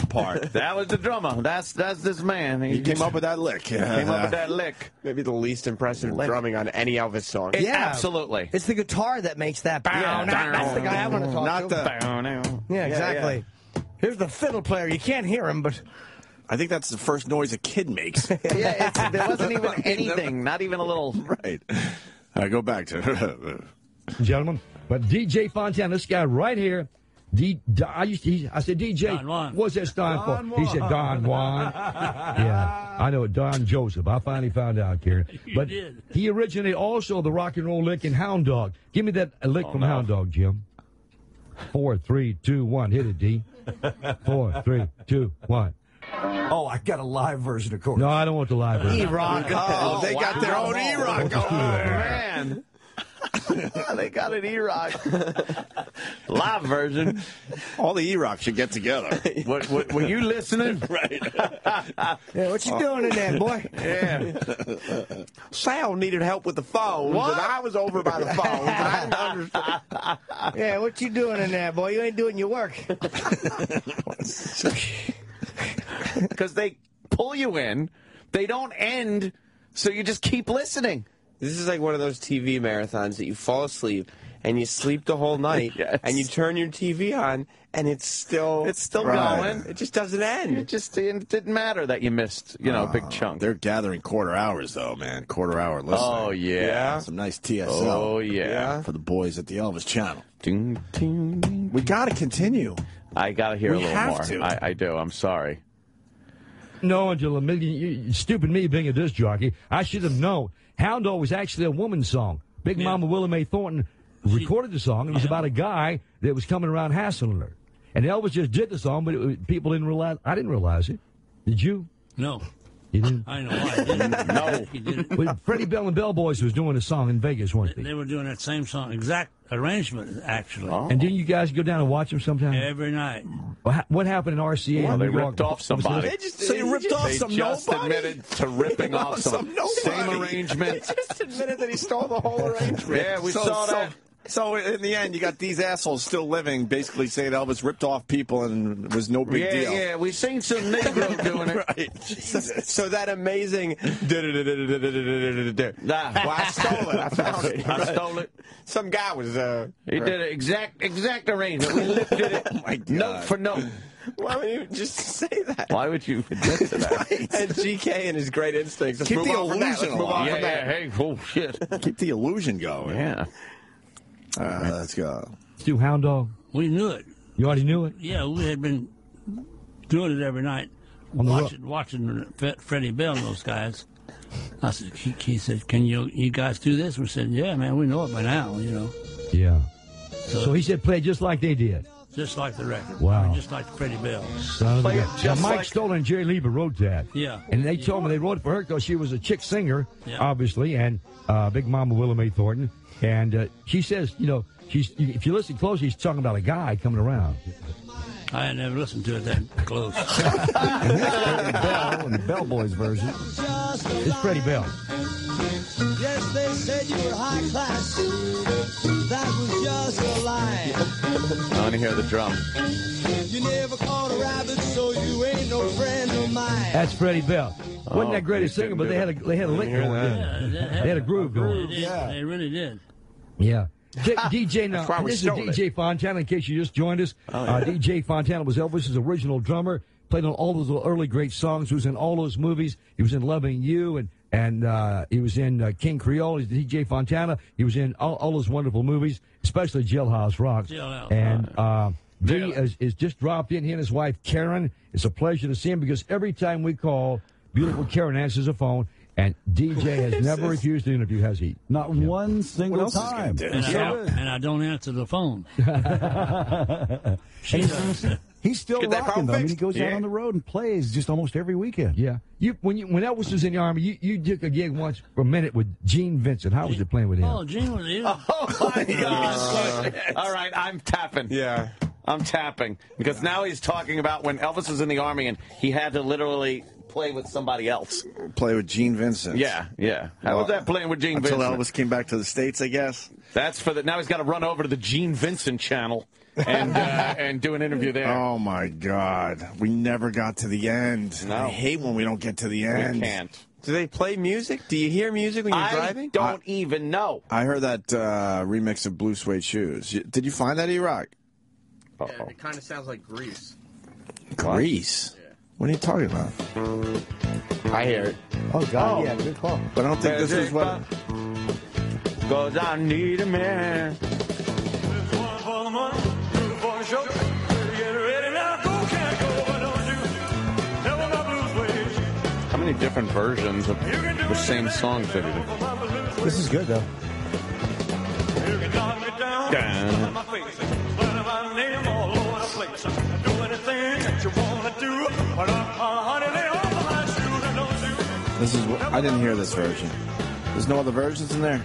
part. That was the drummer. That's this man. He came up with that lick. Yeah. Came up with that lick. Maybe the least impressive drumming on any Elvis song. Yeah, absolutely. It's the guitar that makes that. Yeah, that's the guy I want to talk to. Yeah, exactly. Yeah. Here's the fiddle player. You can't hear him, but I think that's the first noise a kid makes. Yeah, there wasn't even anything. Not even a little. Right. I go back to gentlemen, but DJ Fontana, this guy right here. I said, DJ, what's that stand for? He said, Don Juan. Yeah, I know it, Don Joseph. I finally found out, Karen. But he originated also the rock and roll lick in Hound Dog. Give me that lick from Hound Dog, Jim. 4, 3, 2, 1. Hit it, D. 4, 3, 2, 1. Oh, I got a live version, of course. No, I don't want the live version. E-Rock. Oh, they got their own E-Rock. Oh, man. They got an E-Rock live version. All the E-Rock should get together. What, were you listening? Right. Yeah, what you doing in there, boy? Yeah. Sal needed help with the phone, and I was over by the phone. I didn't understand. Yeah, what you doing in there, boy? You ain't doing your work. Because they pull you in, they don't end, so you just keep listening. This is like one of those TV marathons that you fall asleep and you sleep the whole night and you turn your TV on and it's still going. It just doesn't end. It didn't matter that you missed, a big chunk. They're gathering quarter hours though, man. Quarter hour listening. Oh yeah. Some nice TSL. Oh yeah. For the boys at the Elvis Channel. Ding, ding, ding. We gotta continue. I gotta hear a little more. To. I do. I'm sorry. No, Angela, stupid me being a disc jockey. I should have known. Hound Dog was actually a woman's song. Big Mama Willa Mae Thornton recorded the song. It was about a guy that was coming around hassling her. And Elvis just did the song, but people didn't realize. I didn't realize it. Did you? No. You didn't? I know why I didn't. No. He didn't. Well, Freddie Bell and Bell Boys was doing a song in Vegas, weren't they? They were doing that same song, exact arrangement, actually. Oh. And didn't you guys go down and watch them sometime? Every night. What happened in RCA? Well, they ripped off somebody. They admitted to ripping off some nobody. Same arrangement. They just admitted that he stole the whole arrangement. Yeah, we saw that. So in the end, you got these assholes still living, basically saying Elvis ripped off people and it was no big deal. Yeah, we've seen some Negro doing it. Right. So that amazing. Well, I stole it. I found it. I stole it. Some guy was. He did an exact arrangement. We lifted it. Oh my God. Note for note. Why would you just say that? Why would you admit to that? And GK and his great instincts. Keep the illusion alive. Yeah. Hey, oh shit. Keep the illusion going. Yeah. Right. Let's go. Let's do Hound Dog. We knew it. You already knew it? Yeah, we had been doing it every night, watching Freddie Bell and those guys. I said, he said, can you guys do this? We said, yeah, man, we know it by now, you know. Yeah. So he said, play just like they did. Just like the record. Wow. I mean, just like Freddie Bell. Now, Mike Stoller and Jerry Lieber wrote that. Yeah. And they told me they wrote it for her because she was a chick singer, obviously, and Big Mama Willa Mae Thornton. And she says, you know, if you listen close, he's talking about a guy coming around. I ain't never listened to it that close. And that's Freddie Bell in the Bell Boys version. It's Freddie Bell. Yes, they said you were high class. That was just a lie. I want to hear the drum. You never caught a rabbit, so you ain't no friend of mine. That's Freddie Bell. Wasn't that greatest singer, but they had a lick going. They had a groove going. Yeah, they really did. Yeah. DJ, now, this is DJ Fontana, in case you just joined us. DJ Fontana was Elvis's original drummer, played on all those early great songs, was in all those movies. He was in Loving You, and he was in King Creole. He's DJ Fontana. He was in all those wonderful movies, especially Jailhouse Rock. And Dee is just dropped in, he and his wife, Karen. It's a pleasure to see him, because every time we call, beautiful Karen answers the phone. And DJ has never refused the interview, has he? Not one single time. And I don't answer the phone. He's still rocking, though. I mean, he goes out on the road and plays just almost every weekend. Yeah. When Elvis was in the Army, you took a gig once for a minute with Gene Vincent. How was it playing with him? Oh, Gene was in. Oh, my God. All right, I'm tapping. Yeah. I'm tapping. Because now he's talking about when Elvis was in the Army and he had to literally play with somebody else. Play with Gene Vincent. Yeah, yeah. How was that playing with Gene Vincent? Until Elvis came back to the States, I guess. That's for the. Now he's got to run over to the Gene Vincent channel and do an interview there. Oh, my God. We never got to the end. No. I hate when we don't get to the end. We can't. Do they play music? Do you hear music when you're driving? I don't even know. I heard that remix of Blue Suede Shoes. Did you find that, E-Rock? Yeah, it kind of sounds like Grease. Grease? Yeah. What are you talking about? I hear it. Oh, God, yeah, good call. But I don't think this is what... Because I need a man. For the money, for the show. Get ready now, go, can't go, but don't you. How many different versions of the same songs did he do? This is good, though. You can knock me down, down my face. But my name all over the place. I do anything that you want to do. But honey, they all my shoes and don't you. This is what I didn't hear this version. There's no other versions in there.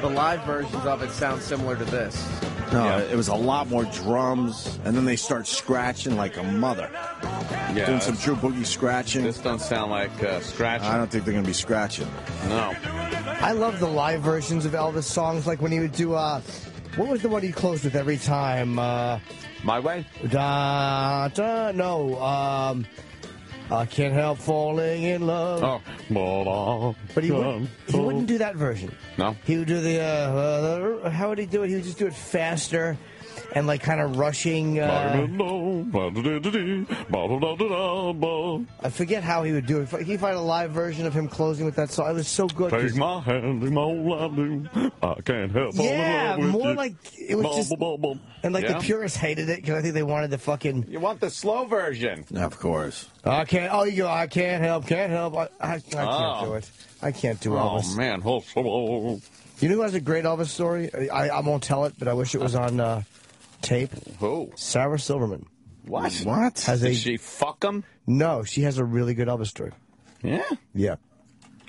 The live versions of it sound similar to this. No, it was a lot more drums, and then they start scratching like a mother. Yeah, doing some true boogie scratching. This don't sound like scratching. I don't think they're going to be scratching. No. I love the live versions of Elvis songs, like when he would do, what was the one he closed with every time? My Way? I Can't Help Falling in Love. Oh. But he wouldn't do that version. No? He would do the, how would he do it? He would just do it faster and, like, kind of rushing. I forget how he would do it. He found a live version of him closing with that song. It was so good. Take my hand, take my whole life, dude. I can't help falling in love with more you. Like, it was just, and like the purists hated it because I think they wanted the fucking. You want the slow version? Of course. I can't help. I can't do it. I can't do Elvis. Oh, man. You know who has a great Elvis story? I won't tell it, but I wish it was on tape. Who? Sarah Silverman. What? Did she fuck him? No, she has a really good Elvis story. Yeah? Yeah.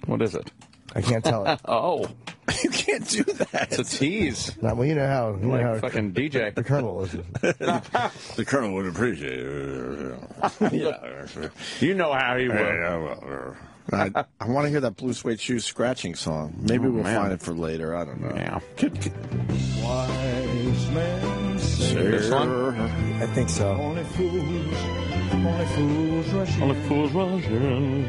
What is it? I can't tell it. Oh. You can't do that. It's a tease. Nah, well, you know how. You know how fucking DJ. The Colonel is. The Colonel would appreciate it. Yeah. You know how he would. I want to hear that Blue Suede Shoes scratching song. Maybe we'll find it for later. I don't know. Yeah. Wise man, this one? I think so. Only fools rush in.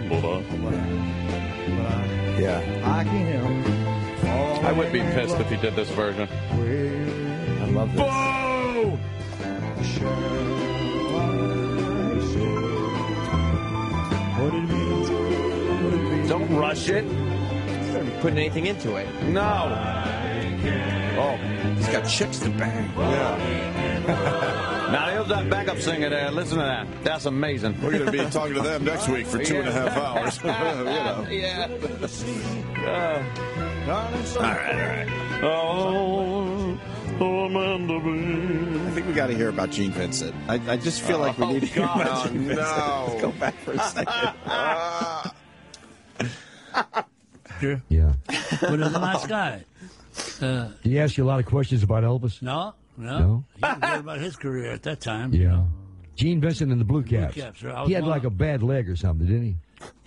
Yeah. I can't help. I would be pissed if he did this version. I love this. What did it mean? Don't rush it. He's not even putting anything into it. No. Oh, he's got chicks to bang. Yeah. Now love that backup singer there. Listen to that. That's amazing. We're going to be talking to them next week for 2.5 hours. All right, all right. I think we got to hear about Gene Vincent. I just feel like we need to hear about Gene Vincent. Let's go back for a second. Yeah. But he's a nice guy. Did he ask you a lot of questions about Elvis? No. He didn't care about his career at that time. Yeah. You know? Gene Vincent and the Blue Caps. Right? He had like a bad leg or something, didn't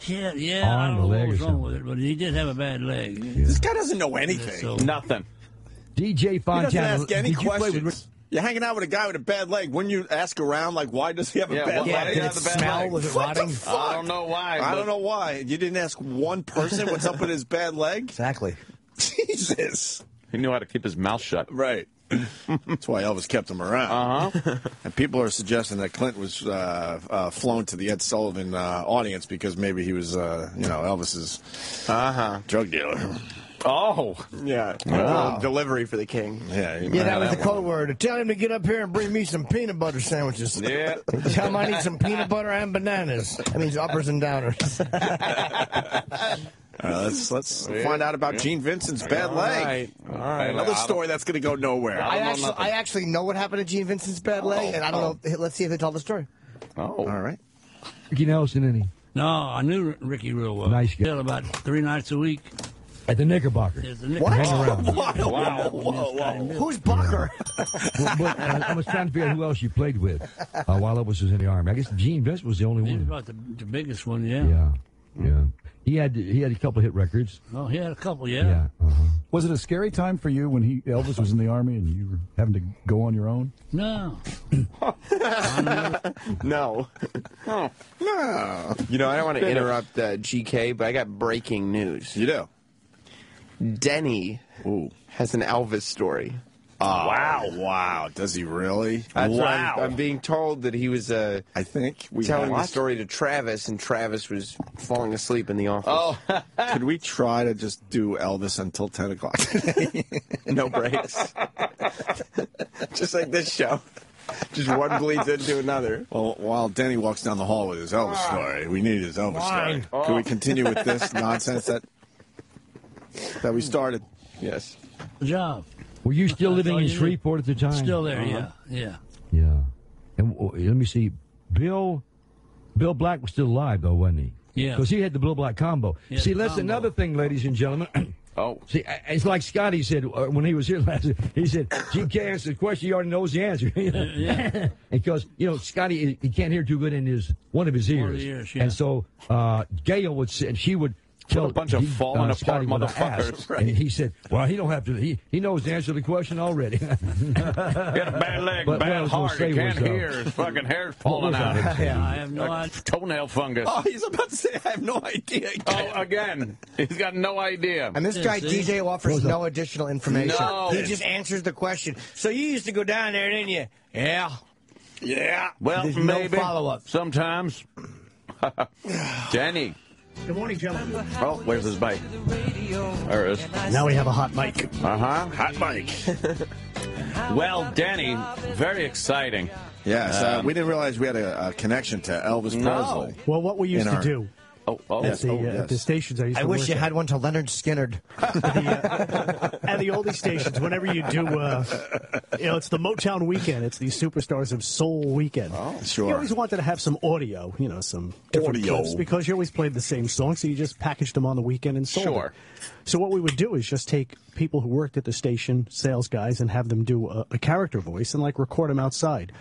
he? Yeah. I don't know what was wrong with it, but he did have a bad leg. Yeah. This guy doesn't know anything. So, nothing. DJ Fontana. He doesn't ask any questions. You're hanging out with a guy with a bad leg. Wouldn't you ask around, like, why does he have a bad leg? Did it smell? Was it rotting? I don't know why. I don't know why. You didn't ask one person what's up with his bad leg? Exactly. Jesus. He knew how to keep his mouth shut. Right. That's why Elvis kept him around. Uh-huh. And people are suggesting that Clint was flown to the Ed Sullivan audience because maybe he was, Elvis's drug dealer. Oh. Yeah. Wow. Delivery for the king. Yeah, that was the code word. Tell him to get up here and bring me some peanut butter sandwiches. Yeah. Tell him I need some peanut butter and bananas. That means uppers and downers. Let's find out about Gene Vincent's bad leg. All right. Another story that's going to go nowhere. I actually know what happened to Gene Vincent's bad leg, and I don't know. Let's see if they tell the story. Oh. All right. Ricky Nelson, any? No, I knew Ricky real well. Nice guy. About 3 nights a week. At the Knickerbocker. What? Wow. Whoa. Who's Bocker? But I was trying to figure out who else you played with while Elvis was in the Army. I guess Gene Vincent was the only one. He was about the biggest one, Yeah. He had a couple of hit records. Oh, he had a couple, yeah. Uh-huh. Was it a scary time for you when Elvis was in the Army and you were having to go on your own? No. No. You know, I don't want to interrupt GK, but I got breaking news. You do? Denny has an Elvis story. Oh, wow. Does he really? That's wow. I'm being told that he was telling the story to Travis, and Travis was falling asleep in the office. Oh. Could we try to just do Elvis until 10 o'clock today? No breaks. Just like this show. Just one bleeds into another. Well, while Denny walks down the hall with his Elvis story, we need his Elvis story. Oh. Can we continue with this nonsense that we started? Yes. Good job. Were you still living in Shreveport at the time? Still there, yeah. And let me see, Bill Black was still alive though, wasn't he? Yeah. Because he had the Bill Black combo. Yeah, see, that's another thing, ladies and gentlemen. See, it's like Scotty said when he was here last. He said, "GK answered the question. He already knows the answer." Yeah. Because Scotty, he can't hear too good in one of his ears. And so Gail would say, and she would. What a bunch of falling apart motherfuckers. Right. And he said, well, he don't have to. He knows the answer to the question already. He had a bad leg, bad heart. He can't hear. His fucking hair's falling out. I have no idea. Toenail fungus. Oh, he's about to say, I have no idea. Again. He's got no idea. And this guy, DJ, offers no additional information. No. He just answers the question. So you used to go down there, didn't you? Yeah. Well, there's maybe. No follow-up. Sometimes. Danny. Good morning, gentlemen. Oh, where's his bike? There it is. Now we have a hot mic. Hot mic. Well, Danny, very exciting. Yes, we didn't realize we had a connection to Elvis Presley. Well, what we used to do at the stations I used to work at. I wish you had one to Leonard Skinnard. At the oldie stations, whenever you do, it's the Motown weekend. It's the Superstars of Soul weekend. Oh, sure. You always wanted to have some audio, some different clips, because you always played the same song, so you just packaged them on the weekend and sold them. So what we would do is just take people who worked at the station, sales guys, and have them do a character voice and, record them outside.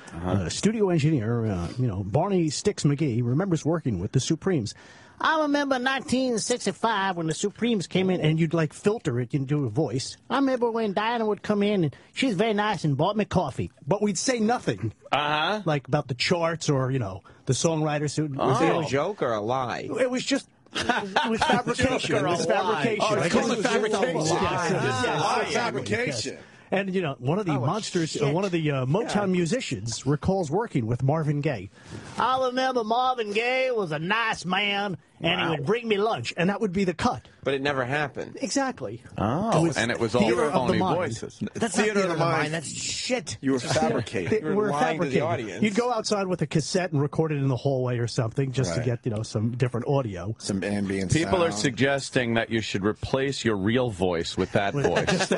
Studio engineer, Barney Sticks McGee remembers working with the Supremes. I remember 1965 when the Supremes came in, and you'd, filter it and do a voice. I remember when Diana would come in, and she was very nice and bought me coffee. But we'd say nothing. About the charts or, the songwriters. Was it a joke or a lie? It was just... With fabrication. Fabrication. And, one of the monsters, one of the Motown musicians recalls working with Marvin Gaye. I remember Marvin Gaye was a nice man, and he would bring me lunch, and that would be the cut. But it never happened. Exactly. Oh, and it was all phony voices. That's not theater of the mind. That's shit. You were fabricated. You were lying to the audience. You'd go outside with a cassette and record it in the hallway or something just to get, you know, some different audio. Some ambient sound. People are suggesting that you should replace your real voice with that voice.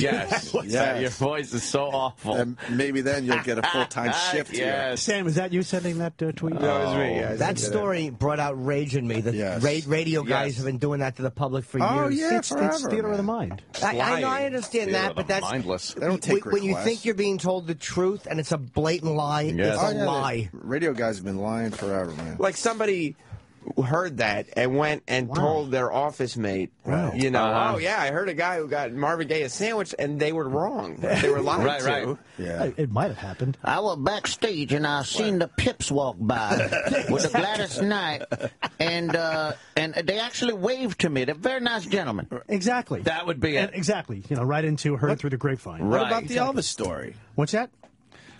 Yes. Yeah, your voice is so awful. And maybe then you'll get a full-time shift here. Sam, was that you sending that tweet? No, it was me. That story brought out rage in me. The radio guys have been doing that to the public for years. Oh, yeah, it's theater of the mind. I know, I understand that, but that's... mindless. They don't take requests. When you think you're being told the truth and it's a blatant lie, it's a lie. Radio guys have been lying forever, man. Like somebody... heard that and went and told their office mate, you know, oh, yeah, I heard a guy who got Marvin Gaye a sandwich, and they were wrong. They were lying to. Yeah. It might have happened. I was backstage, and I seen the Pips walk by with the Gladys Knight, and they actually waved to me. They're very nice gentlemen. Exactly. That would be it. Exactly. You know, right into Heard Through the Grapevine. Right. What about the Elvis story? What's that?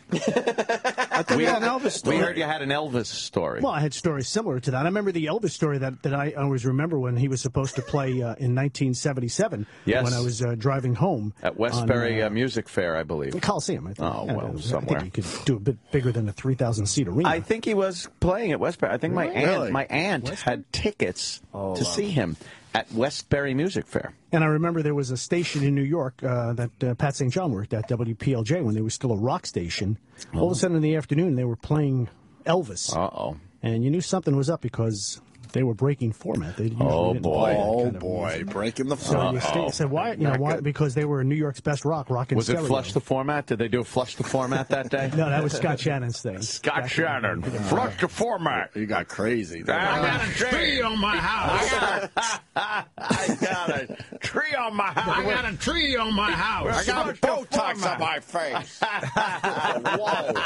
We had an Elvis story. We heard you had an Elvis story. Well, I had stories similar to that. I remember the Elvis story that I always remember when he was supposed to play in 1977 when I was driving home. At Westbury Music Fair, I believe. Coliseum, I think. Oh, well, somewhere. I think he could do a bit bigger than a 3,000-seat arena. I think he was playing at Westbury. I think my aunt had tickets to see him at Westbury Music Fair. And I remember there was a station in New York that Pat St. John worked at, WPLJ, when they were still a rock station. Oh. All of a sudden in the afternoon, they were playing Elvis. Uh-oh. And you knew something was up because they were breaking format. They breaking the format. So you said, why? You know, why? Because they were New York's best rock and stereo. Was it Flush the Format? Did they do Flush the Format that day? No, that was Scott Shannon's thing. Scott Shannon. Flush the Format. You got crazy. I got a tree on my house. I got a tree on my house. I got Botox on my face.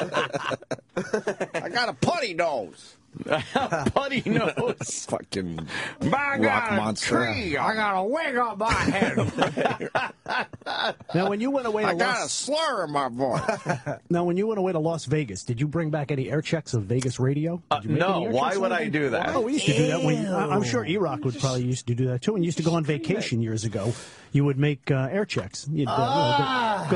Whoa. I got a putty nose. Putty nose. Fucking rock monster. I got a wig on my head. Now, when you went away to I got a slur in my voice. Now, when you went away to Las Vegas, did you bring back any air checks of Vegas radio? No. Why would I do that? Oh, we used to do that. I'm sure E-Rock would probably used to do that, too. And you used to go on vacation years ago. You would make air checks. You'd go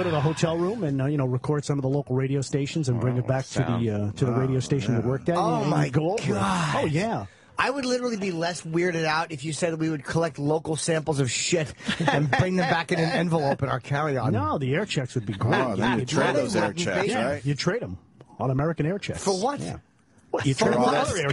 to the hotel room and you know, record some of the local radio stations and bring it back to the radio station that worked at. Oh my God! Oh yeah. I would literally be less weirded out if you said we would collect local samples of shit and bring them back in an envelope in our carry-on. No, the air checks would be great. Oh, yeah, you trade those air checks, right? You trade them on American air checks. For what? Yeah. You turn all their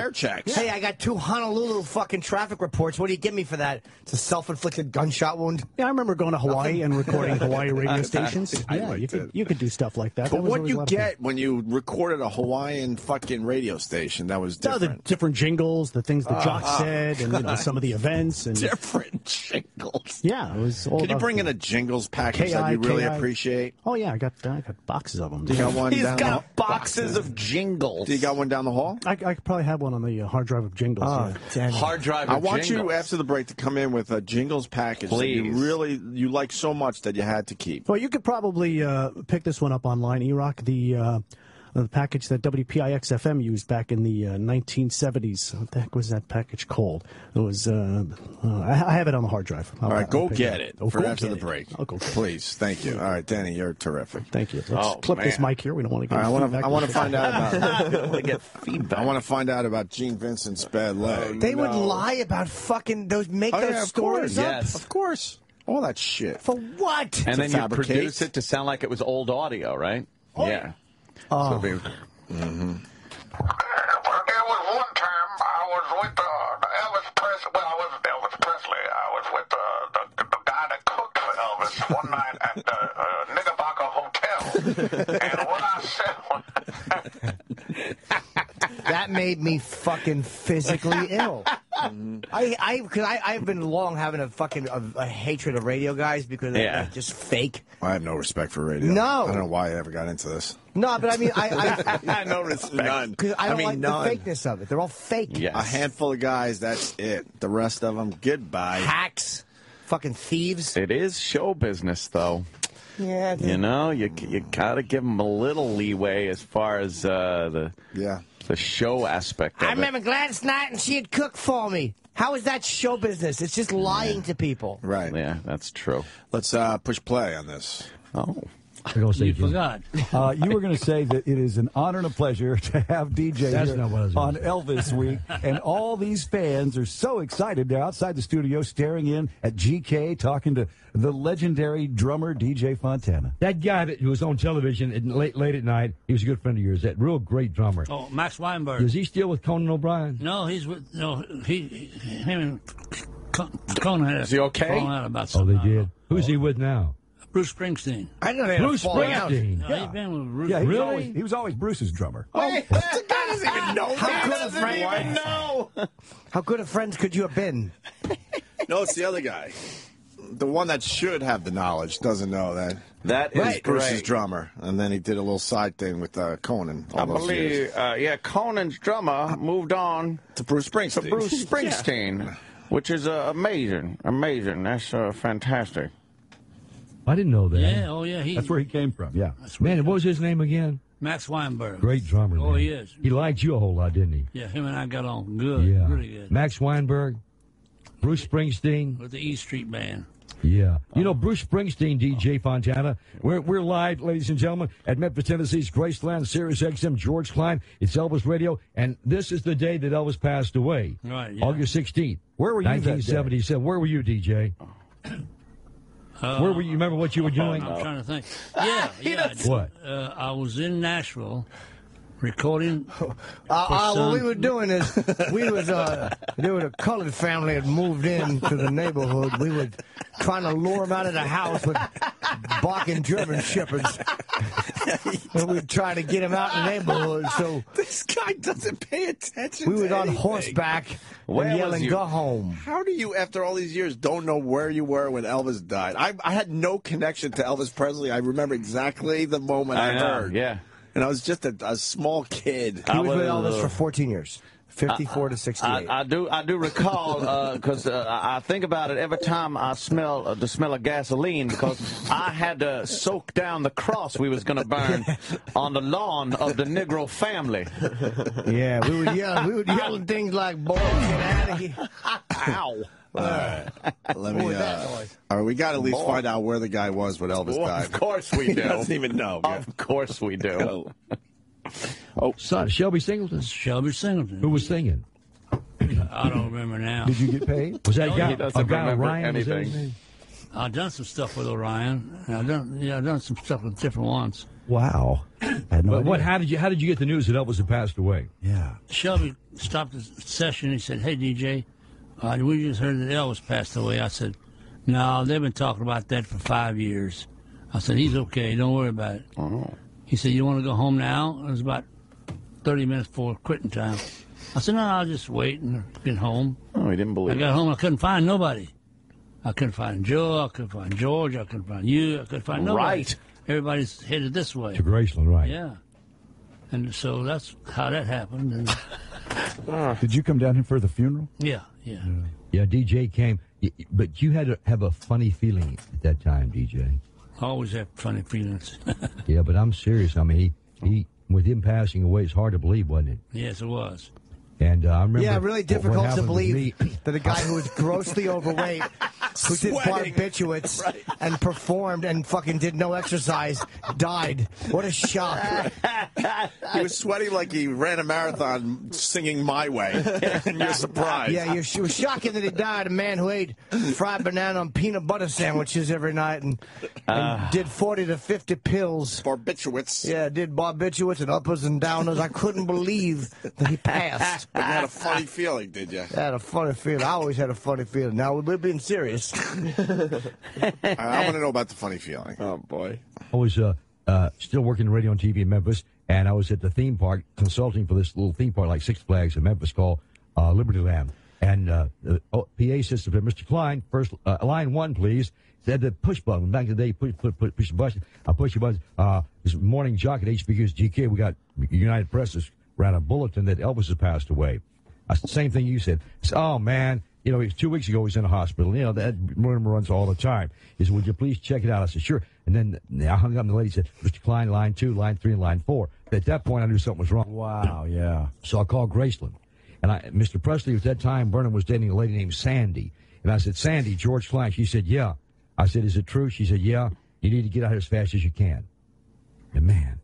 air checks. Hey, I got 2 Honolulu fucking traffic reports. What do you give me for that? It's a self-inflicted gunshot wound. Yeah, I remember going to Hawaii and recording Hawaii radio stations. Yeah, you could do stuff like that. But what you get when you recorded a Hawaiian fucking radio station, that was different. No, the different jingles, the things the jock said, and you know, some of the events. And different jingles. Yeah, it was all. Could you bring in a jingles package that you really appreciate? Oh, yeah, I got boxes of them. You got one down there? He's got boxes of jingles. One down the hall? I probably have one on the hard drive of jingles. Oh, yeah. Hard drive of jingles. I want you, after the break, to come in with a jingles package that you really like so much that you had to keep. Well, you could probably pick this one up online, E-Rock, the package that WPIX-FM used back in the 1970s. What the heck was that package called? It was, I have it on the hard drive. All right, go get it for after the break. I'll go. Please, thank you. All right, Danny, you're terrific. Thank you. Let's clip this mic here. We don't want to get feedback. I want to find out about I want to find out about Gene Vincent's bad leg. They would lie about fucking those, make those stories up. Yes. Of course. All that shit. For what? And then you produce it to sound like it was old audio, right? Yeah. Oh. So well, there was one time I was with Elvis Presley. Well, I wasn't Elvis Presley. I was with the guy that cooked for Elvis one night at the Knickerbocker Hotel. And what I said, that made me fucking physically ill. I've been long having a fucking a hatred of radio guys because they're just fake. I have no respect for radio. No. I don't know why I ever got into this. No, but I mean, I no respect. None. Cause I don't like the fakeness of it. They're all fake. Yes. A handful of guys, that's it. The rest of them, goodbye. Hacks. Fucking thieves. It is show business, though. Yeah. You know, you gotta give them a little leeway as far as the show aspect of it. I remember Gladys Knight, and she'd cook for me. How is that show business? It's just lying to people. Right. Yeah, that's true. Let's push play on this. Oh. You forgot. You were going to say that it is an honor and a pleasure to have DJ here on Elvis Week. And all these fans are so excited. They're outside the studio staring in at GK, talking to the legendary drummer DJ Fontana. That guy who was on television late at night, he was a good friend of yours, that real great drummer. Oh, Max Weinberg. Does he still with Conan O'Brien? No, he's with... No, him and Conan... Is he okay? About they did. Who's he with now? Bruce Springsteen. I know they had Bruce Springsteen. No, yeah. He's been with Bruce. Yeah, he really? He was always Bruce's drummer. Oh, the guy doesn't even know. How good of friends could you have been? No, it's the other guy. The one that should have the knowledge doesn't know that. That is Bruce's drummer, and then he did a little side thing with Conan. I believe Conan's drummer moved on to Bruce Springsteen. Which is amazing. That's fantastic. I didn't know that. Yeah, that's where he came from. Yeah, man, what was his name again? Max Weinberg. Great drummer. Oh, man. He is. He liked you a whole lot, didn't he? Yeah, him and I got on good. Yeah, really good. Max Weinberg, Bruce Springsteen with the E Street Band. Yeah, you know Bruce Springsteen, DJ Fontana. We're live, ladies and gentlemen, at Memphis, Tennessee's Graceland, Sirius XM, George Klein. It's Elvis Radio, and this is the day that Elvis passed away. Right. Yeah. August 16th. Where were you? 1977. Where were you, DJ? Where were you? Remember what you were doing? I'm trying to think. Yeah. What? I was in Nashville recording. What we were doing is there was a colored family that moved into the neighborhood. We were trying to lure them out of the house with barking German shepherds. And we'd try to get them out in the neighborhood. So this guy doesn't pay attention. We were on horseback. And yelling, go home. How do you, after all these years, don't know where you were when Elvis died? I had no connection to Elvis Presley. I remember exactly the moment I heard. Yeah. And I was just a small kid. I was with Elvis for 14 years, 54 to 68. I do recall, because I think about it every time I smell the smell of gasoline, because I had to soak down the cross we was going to burn on the lawn of the Negro family. Yeah, we would yell things like, boy, get out of here. Ow. Let me. We got to at least find out where the guy was when Elvis died. Of course we do. He doesn't even know. Of course we do. Oh, son, Shelby Singleton. Shelby Singleton. Who was singing? I don't remember now. Did you get paid? Was that guy? I've got Orion. Anything? I've done some stuff with Orion. I've done some stuff with different ones. Wow. How did you get the news that Elvis had passed away? Yeah. Shelby stopped the session. He said, "Hey, DJ. We just heard that Elvis passed away." I said, "No, they've been talking about that for 5 years." I said, "He's okay. Don't worry about it." Oh. He said, "You want to go home now?" It was about 30 minutes before quitting time. I said, "No, I'll just wait and get home." Oh, he didn't believe it. I got home. I couldn't find nobody. I couldn't find Joe. I couldn't find George. I couldn't find you. I couldn't find nobody. Right. Everybody's headed this way. To Graceland, right. Yeah. And so that's how that happened. And did you come down here for the funeral? Yeah, DJ came. But you had to have a funny feeling at that time, DJ. I always have funny feelings. Yeah, but I'm serious. I mean, he with him passing away, it's hard to believe, wasn't it? Yes, it was. And I remember... Yeah, really difficult to believe that a guy who was grossly overweight, who did barbiturates and performed and fucking did no exercise, died. What a shock. Right. He was sweating like he ran a marathon singing My Way, and you're surprised. Yeah, it was shocking that he died, a man who ate fried banana and peanut butter sandwiches every night and did 40 to 50 pills. Barbiturates. Yeah, did barbiturates and uppers and downers. I couldn't believe that he passed. But you had a funny feeling, did you? I had a funny feeling. I always had a funny feeling. Now, we're being serious. I want to know about the funny feeling. Oh, boy. I was still working in radio and TV in Memphis, and I was at the theme park consulting for this little theme park like Six Flags in Memphis called Liberty Land. And the PA system said, "Mr. Klein, first line one, please." Said the push button. Back in the day, push the button. I push the button. This morning jock at HBQ's GK, we got United Press ran a bulletin that Elvis had passed away. Same thing you said. I said, "Oh, man, You know, 2 weeks ago, he's in a hospital. You know, that room runs all the time. He said, would you please check it out? I said, sure. And then I hung up and the lady said, Mr. Klein, line 2, line 3, and line 4. At that point, I knew something was wrong. Wow, yeah. So I called Graceland. And Mr. Presley, at that time, Vernon was dating a lady named Sandy. And I said, Sandy, George Klein. She said, yeah. I said, is it true? She said, yeah. You need to get out here as fast as you can. And man,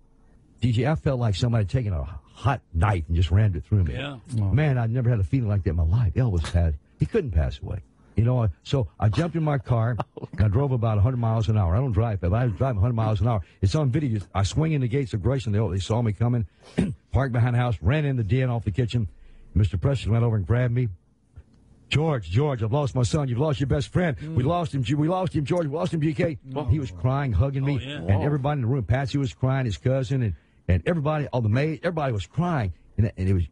DJ, I felt like somebody taking a hot knife and just rammed it through me. Yeah. Oh. Man, I never had a feeling like that in my life. Elvis had. He couldn't pass away. You know, so I jumped in my car, and I drove about 100 miles an hour. I don't drive, but I drive 100 miles an hour. It's on video. I swing in the gates of Graceland. They saw me coming, parked behind the house, ran in the den off the kitchen. Mr. Presley went over and grabbed me. George, I've lost my son. You've lost your best friend. We lost him, George. We lost him, GK. Oh. He was crying, hugging me, and everybody in the room. Patsy was crying, his cousin, and everybody, all the maids, everybody was crying. And it was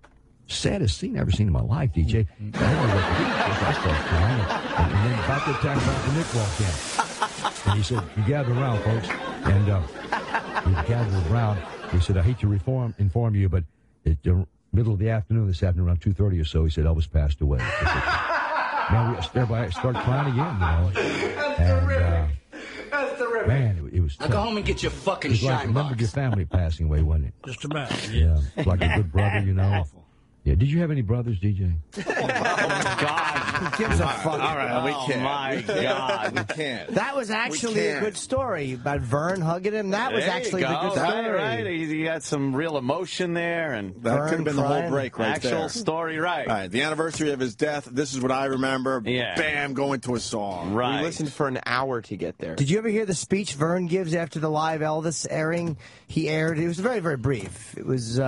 saddest scene I've ever seen in my life, DJ. Mm-hmm. I started crying. And then about that time, Dr. Nick walked in. And he said, you gather around, folks. And we gathered around. He said, I hate to inform you, but it middle of the afternoon, this afternoon, around 2:30 or so, he said, Elvis passed away. Man, everybody started crying again, you know. That's terrific. Man, it was tough. Now go home and get your fucking shine box. Remember your family passing away, wasn't it? Just about, yeah. Yeah, like a good brother, you know. Yeah, did you have any brothers, DJ? Oh, God. Who gives a fuck? All right, we can't. Oh, my God, we can't. That was actually a good story about Vern hugging him. That was actually a good story. Right, he got some real emotion there. And that could have been the whole break right there. Actual story, right. All right, the anniversary of his death, this is what I remember. Yeah. Bam, going to a song. Right. We listened for an hour to get there. Did you ever hear the speech Vern gives after the live Elvis airing? He aired. It was very, very brief. It was...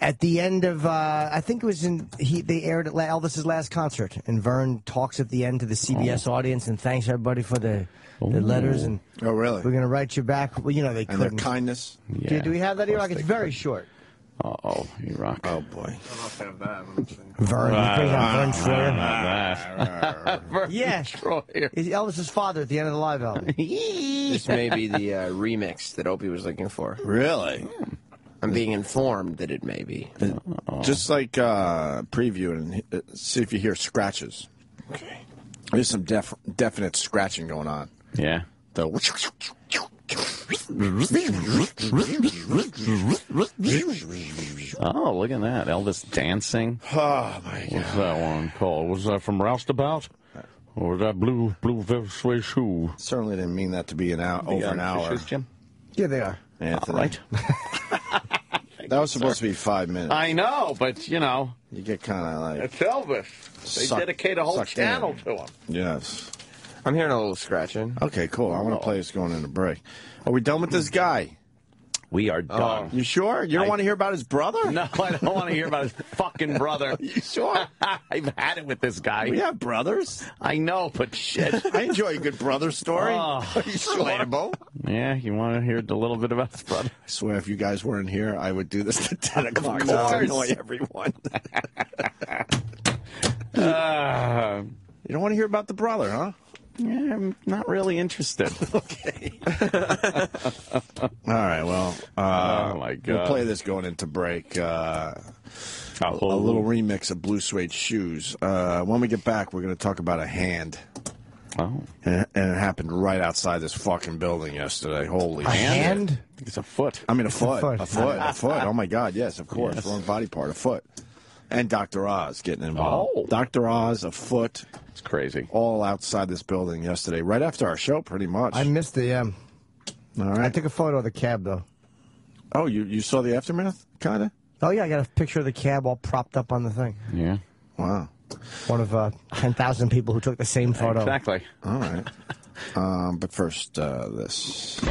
At the end of, I think it was they aired at Elvis's last concert, and Vern talks at the end to the CBS audience and thanks everybody for the letters. And oh, really? We're going to write you back. Well, you know, they couldn't. And their kindness. Yeah. Do we have that, E-Rock? It's very short. Uh-oh, E-Rock. Oh, boy. I don't know if they have that. Vern. Vern Troyer. Yeah. It's Elvis's father at the end of the live album. This may be the remix that Opie was looking for. Really? Hmm. I'm being informed that it may be. Just like preview and see if you hear scratches. Okay. There's some definite scratching going on. Yeah. Oh, look at that. Elvis dancing. Oh, my God. What's that one called? Was that from Roustabout? Or was that Blue Suede Shoe? Certainly didn't mean that to be over an hour. Jim? Yeah, they are. Anthony. All right. That was supposed to be 5 minutes. I know, but, you know. You get kind of like... It's Elvis. They dedicate a whole channel to him. Yes. I'm hearing a little scratching. Okay, cool. I want to play this going into break. Are we done with this guy? We are done. You sure? You don't want to hear about his brother? No, I don't want to hear about his fucking brother. You sure? I've had it with this guy. We have brothers. I know, but shit. I enjoy a good brother story. Oh, relatable. Yeah, you want to hear a little bit about his brother? I swear, if you guys weren't here, I would do this to 10 o'clock. I annoy everyone. You don't want to hear about the brother, huh? Yeah, I'm not really interested. Okay. All right, well, oh my God. We'll play this going into break. A little remix of Blue Suede Shoes. When we get back, we're going to talk about a hand. Oh. And it happened right outside this fucking building yesterday. Holy shit. A hand? It's a foot. I mean, a foot. A foot. Oh, my God, yes, of course. Yes. Wrong body part, a foot. And Dr. Oz getting involved. Oh. Dr. Oz, a foot. It's crazy. All outside this building yesterday, right after our show, pretty much. I missed the... All right. I took a photo of the cab, though. Oh, you saw the aftermath, kind of? Oh, yeah, I got a picture of the cab all propped up on the thing. Yeah. Wow. One of 10,000 people who took the same photo. Exactly. All right. But first, this...